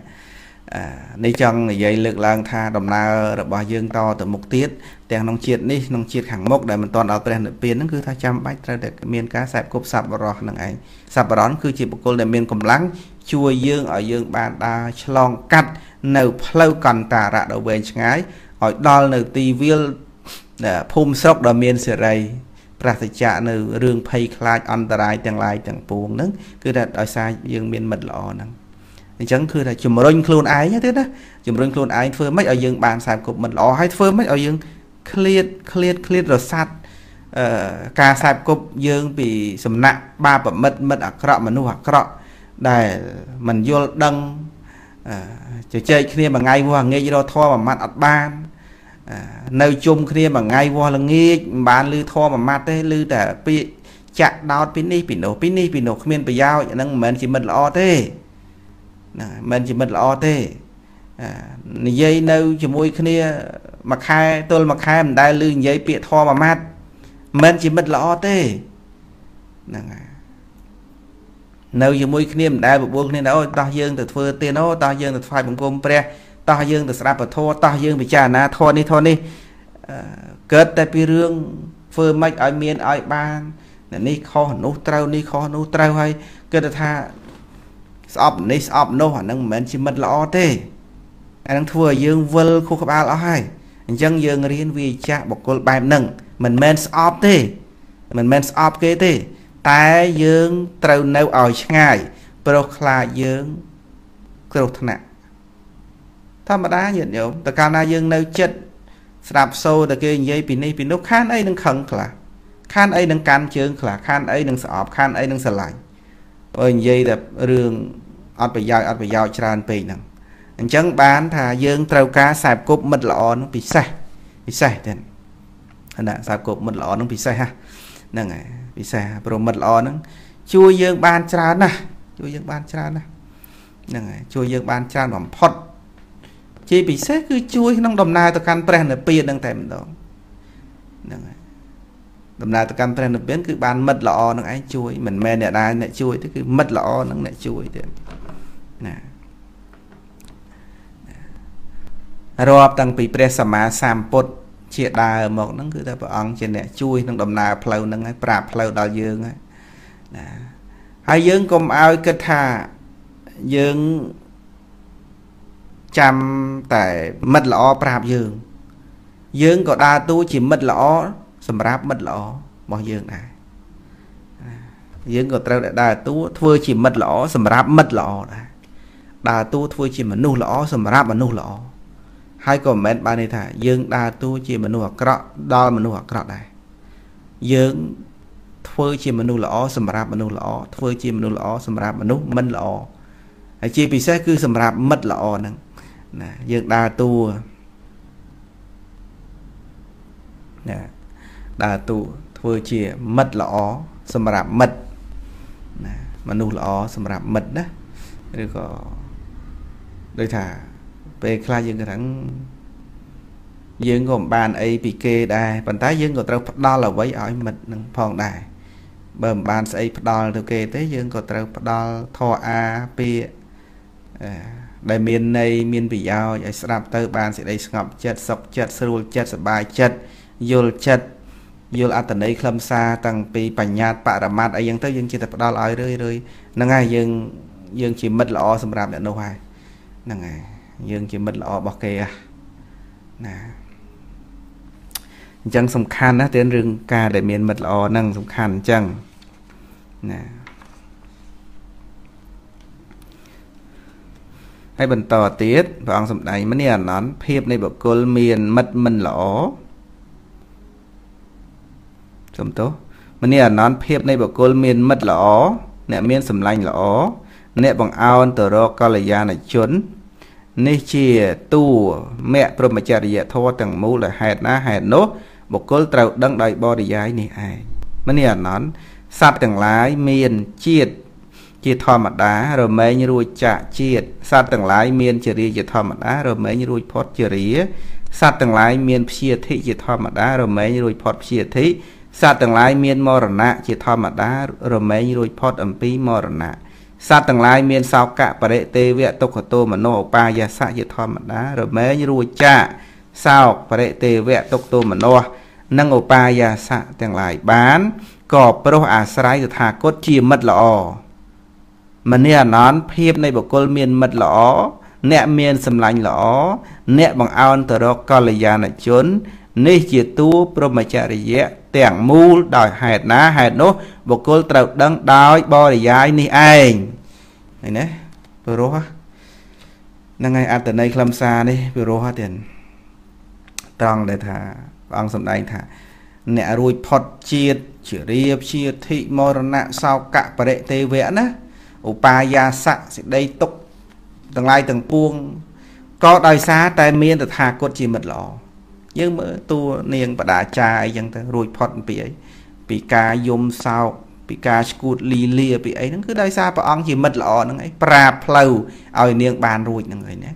ในจังใหญ่เลือกลางท่าดำนาระบายยืงต่อแต่มุกเตี้ยแต่น้องเชียดนี่น้องเชียดขังมกได้มันตอนเอาแต่เนื้อเปลี่ยนนั่นคือท่าจำใบตระเด็กเมียนกาแสบกบสับร้อนนั่งไงสับร้อนคือจีบกลเดเมียนกำลังช่วยยืงอ่อยยืงบานตาฉลองกัดเนื้อเพลกันตาระดาวเบนชง่ายอ่อยดอลเนื้อตีวิลพุ่มซอกดาวเมียนเสรีปราศจากเนื้อเรื่องภัยคลายอันตรายต่างลายต่างปวงนั่นคือท่าอ่อยสายยืงเมียนหมดหล่อนั่งจังคือแต่จุ่มร่นคลูนไอ้เนี่ยนะจุ่มร่นคลูนไอ้เฟิร์มไม่เอายืงบานสามกบมันอ๋อให้เฟิร์มไม่เอายืงเคลียดรสชาติกาสามกบยืงปีสำนักบ้าแบบมัดอักระมันนุ่งอักระได้มันโยนดังจะเจยเคลียบางไงวัวเงี้ยเราท่อแบบมัดอัดบ้านในจุ่มเคลียบางไงวัวละเงี้ยบานลือท่อแบบมัดได้ลือแต่ปีจะดาวปีนี่ปีโนเมียนไปยาวอย่างนั้นเหมือนที่มันอ๋อได้มันจะมันละอเต้ในยัยนู้จะมวยคนนี้มาคายตัวมาคายมันได้ลื่นยัยเปียทอมามัดมันจะมันละอเต้นั่งไงนู้จะมวยคนนี้มันได้แบบพวกนี้นะโอ้ตาเยื่อแต่เฟื่อเตี้ยโอ้ตาเยื่อแต่ไฟบังกลมเปรี้ยตาเยื่อแต่สระปะโทตาเยื่อไปจานะทอนี่เกิดแต่ปีเรื่องเฟื่อไม่ไอเมียนไอบ้านนี่คอหนูเต้านี่คอหนูเต้าให้เกิดแต่ท่าสอบนี่สอบโน่นั่งเหมือนชิมันละอเต้นั่งทัวร์ยืงเวลคู่กับอาละให้ยังยืงเรียนวิชาบอกกลแบบหนึ่งมันแมนสอบเต้มันแมนสอบเกเต้แต่ยืงเต้าเน่าอ่อยง่ายโปรคลายืงกรุธนะ ธรรมดาอย่างเดียวแต่การนายังในจิตสับโซ่แต่เกี่ยงยัยปีนี้ปีนู้นข้านไอ้นั่งขังขลังข้านไอ้นั่งการเชิงขลังข้านไอ้นั่งสอบข้านไอ้นั่งสลายเอ้ยยัยแบบเรื่องอัดไปยาวชราญไปนั่งจังบ้านถ้ายังเตากาสายกบมัดหล่อน้องปีใส่ปีใส่เด่นอันนั้นสายกบมัดหล่อน้องปีใส่ฮะนั่งไงปีใส่โปรมัดหล่อนั่งช่วยยังบ้านชราญนะช่วยยังบ้านชราญนะนั่งไงช่วยยังบ้านชราญหอมพอดชีปีเสคือช่วยน้องดำนาตะการแปลนเปียดังแต่มันดองนั่งดำนาตะการแปลนเปียนคือบานมัดละอนั่งไอ้ช่วยเหมือนแม่เนี่ยได้เนี่ยช่วยก็คือมัดละอนั่งเนี่ยช่วยเด็ดนะรอบตั้งปีเปรสมาสามปดเฉียดดาหมอกนั่งคือตาปองเจนเนี่ยช่วยน้องดำนาเพลานั่งไอ้ปราบเพลาดาวยืงไอ้นะไอ้ยืงกลมเอากระทายืงจำแต่มัดล้อปราบยืงยืงก็ดาตู้จิมัดล้อสำรับมัดล้อมองยืงได้ยืงก็เตาดาตู้ทัวจิมัดล้อสำรับมัดล้อได้ดาตู้ทัวจิมันนู่ล้อสำรับมันนู่ล้อให้คอมเมนต์บานิธายืงดาตู้จิมันนู่กระดอมันนู่กระได้ยืงทัวจิมันนู่ล้อสำรับมันนู่ล้อทัวจิมันนู่ล้อสำรับมันนู่มันล้อไอ้จีปีเสคือสำหรับมัดละอนั่งนะยืงดาตัวนะดาตัวทัวเชียมัดละอสำหรับมัดนะมนุละอสำหรับมัดนะหรือก็โดยถ้าไปคลายยืงกระทั่งยืงของบานไอปีเกได้ปัญท้ายยืงก็เตาพัดดอลเอาไว้เอามัดนั่งพองได้เบิ่มบานไอพัดดอลตัวเกได้ยืงก็เตาพัดดอลทออาเปียได้เมียนในเมียนปียาวไอ้สรับเตอร์บานสิได้สงบจัดสกจัดสรุลจัดสบายจัดโยลจัดโยลอัตนัยคลำซาตั้งปีปัญญาปารมัดไอ้ยังเตอร์ยังจิตปดาลอยเรื่อยนั่งไงยังจิมัดละอสำหรับเนี่ยโน้ไงนั่งไงยังจิมัดละอบอกเกะนะจังสำคัญนะเตือนเรื่องการได้เมียนมัดละอนั่งสำคัญจังนะให้บรรต่อเตี้ยพระองค์สมเด็จมันเนี่ยนั้นเพียบในแบบกลเมียนมัดมันหล่อสมโตมันเนี่ยนั้นเพียบในแบบกลเมียนมัดหล่อเนี่ยเมียนสำลัยหล่อเนี่ยบังเอาตัวรอกลยาในชนนี่เชี่ยตู้แม่พรหมจริยะทอตั้งมูเลยแหดนะแหดโนบุกกลเต่าดังใดบอดีย้ายนี่ไอ้มันเนี่ยนั้นสัตว์ต่างหลายเมียนเชี่ยจิตธรรมดาเราไม่รู้จะเจียดสัตว์ต่างหลายเมียนเจริญจิตธรรมดาเราไม่รู้พอดเจริญสัตว์ต่างหลายเมียนเพียรที่จิตธรรมดาเราไม่รู้พอดเพียรที่สัตว์ต่างหลายเมียนมรณะจิตธรรมดาเราไม่รู้พอดอัมพีมรณะสัตว์ต่างหลายเมียนสาวกะปะเรเตเวตกโตมโนปายาสะจิตธรรมดาเราไม่รู้จะสาวปะเรเตเวตกโตมโนนั่งอุปายาสะต่างหลายบ้านกอบพระอาศัยตถาคตที่มัดละอมันเนี่ยนอนเพียบในบุคคลเมียนมัดหล่อเนี่ยเมียนสำลัยหล่อเนี่ยบังเอาอันตรกกาลยาณชนนี่เจตุปรมาจารยะแต่งมูลดอยแหดนะแหดโนบุคคลเต่าดังดอยบอย้ายนี่เองไอ้เนี่ยไปรู้ฮะนั่งไงอัตในคลำซานี่ไปรู้ฮะเด่นตรองเลยท่าอังสำลัยท่าเนี่ยรวยพอดเจียดเฉลียบเชียดที่มรณะสาวกะปะเรเตเวนะอุปายาสะสิได้ตกต่างลายต่างปวงก็ได้ซาแต่เมียนแต่ทากดจีมัดหล่อยังเมื่อตัวเนียงประดาจายังแต่รวยพอดปีไอปีกายมสาวปีกาสกูดลีเลียปีไอนั่นคือได้ซาปะอังจีมัดหล่อนั่งไอปราบเพลาเอาเนียงบานรวยนั่งไงเนี่ย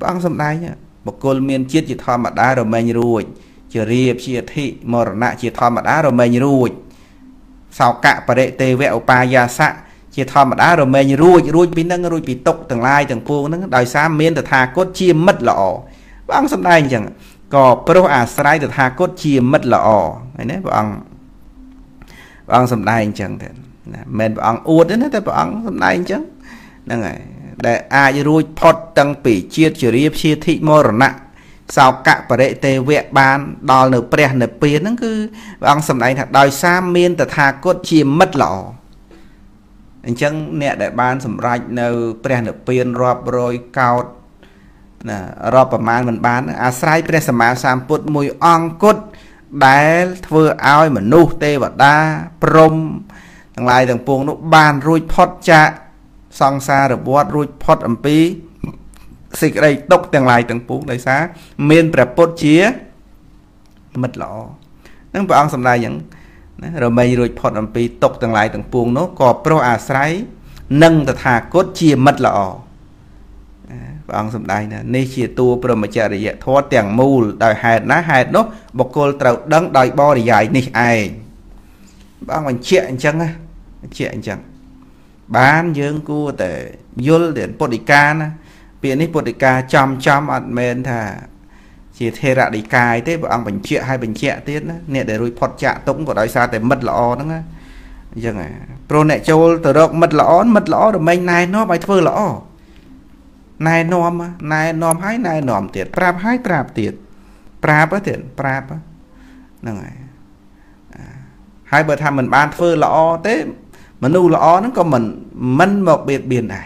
ปะอังสำได้เนี่ยบอกกลเมียนเชียดจีทอมัดได้เราไม่รวยเจริญเชียดที่มรณะจีทอมัดได้เราไม่รวยสาวกะประเดเตเวอุปายาสะเจตธรรมดาเราไม่รู้ปีนั่งรู้ปีตกต่างลายต่างพวงนั่งได้สามเมียนแต่ทากดเชียมมัดหล่อบางสำได้ยังก็พระอาศัยแต่ทากดเชียมมัดหล่อไอ้เนี่ยบางสำได้ยังแต่เมียนบางอวดนั่นแต่บางสำได้ยังนั่งไงแต่อาจะรู้พอดตั้งปีเชียดเฉลี่ยเชียดที่มรณะสาวกะประเดเตเวบานดอลเนื้อเปรี้ยเนื้อเปรี้ยนั่นคือบางสำได้ได้สามเมียนแต่ทากดเชียมมัดหล่ออันจังเนี่ยได้บานสำหรับในเปลี่ยนเปลี่ยนรอบโรยเก่า รอประมาณมันบ้านอาศัยเป็นสมาสามปุตมุยอ่องกุดได้เพื่อเอาเหมือนนูเตวัดดาพรมทั้งหลายทั้งปวงนุบานรุ่ยพอดจะซองซาหรือวัดรุ่ยพอดอัมพีสิกอะไรตกทั้งหลายทั้งปวงได้ซะเมนประปุตเชียมัดหล่อนั่งไปอ่องสำหรับอย่างเราไม่รุ่ยพอดอัมพีตกทั้งหลายทั้งปวงนุกอบโปรอาศัยนั่งแต่หากกุดเชียมัดหล่ออังสมได้นะนี่เชี่ยตัวปรมาจารย์ทอดแต่งมูลได้หายนะหายนุบกคนเราดังได้บ่อใหญ่นี่ไอ้บ้างมันเชี่ยจังนะเชี่ยจังบ้านยังกูแต่ยุ่งเด่นปฏิกานะเปลี่ยนนี่ปฏิกาจำอัดเมนท่าเชี่ยเทระดิกายเต้บ้างมันเชี่ยให้เป็นเชี่ยเต้นะเนี่ยเดี๋ยวรู้พอดจะต้องก็ได้ซาแต่มัดละออนั่งนะยังไงโปรเนจโจลแต่เรามัดละอแต่ไม่นายน้อไปเพื่อละอนายนอมให้นายนอมเตียดปราบให้ปราบเตียดปราบก็เตียดปราบนั่งไงให้เบอร์ทำเหมือนบ้านเฟอร์ละออเต้มันดูละออนั่นก็เหมือนมันบอกเบียดเบียนได้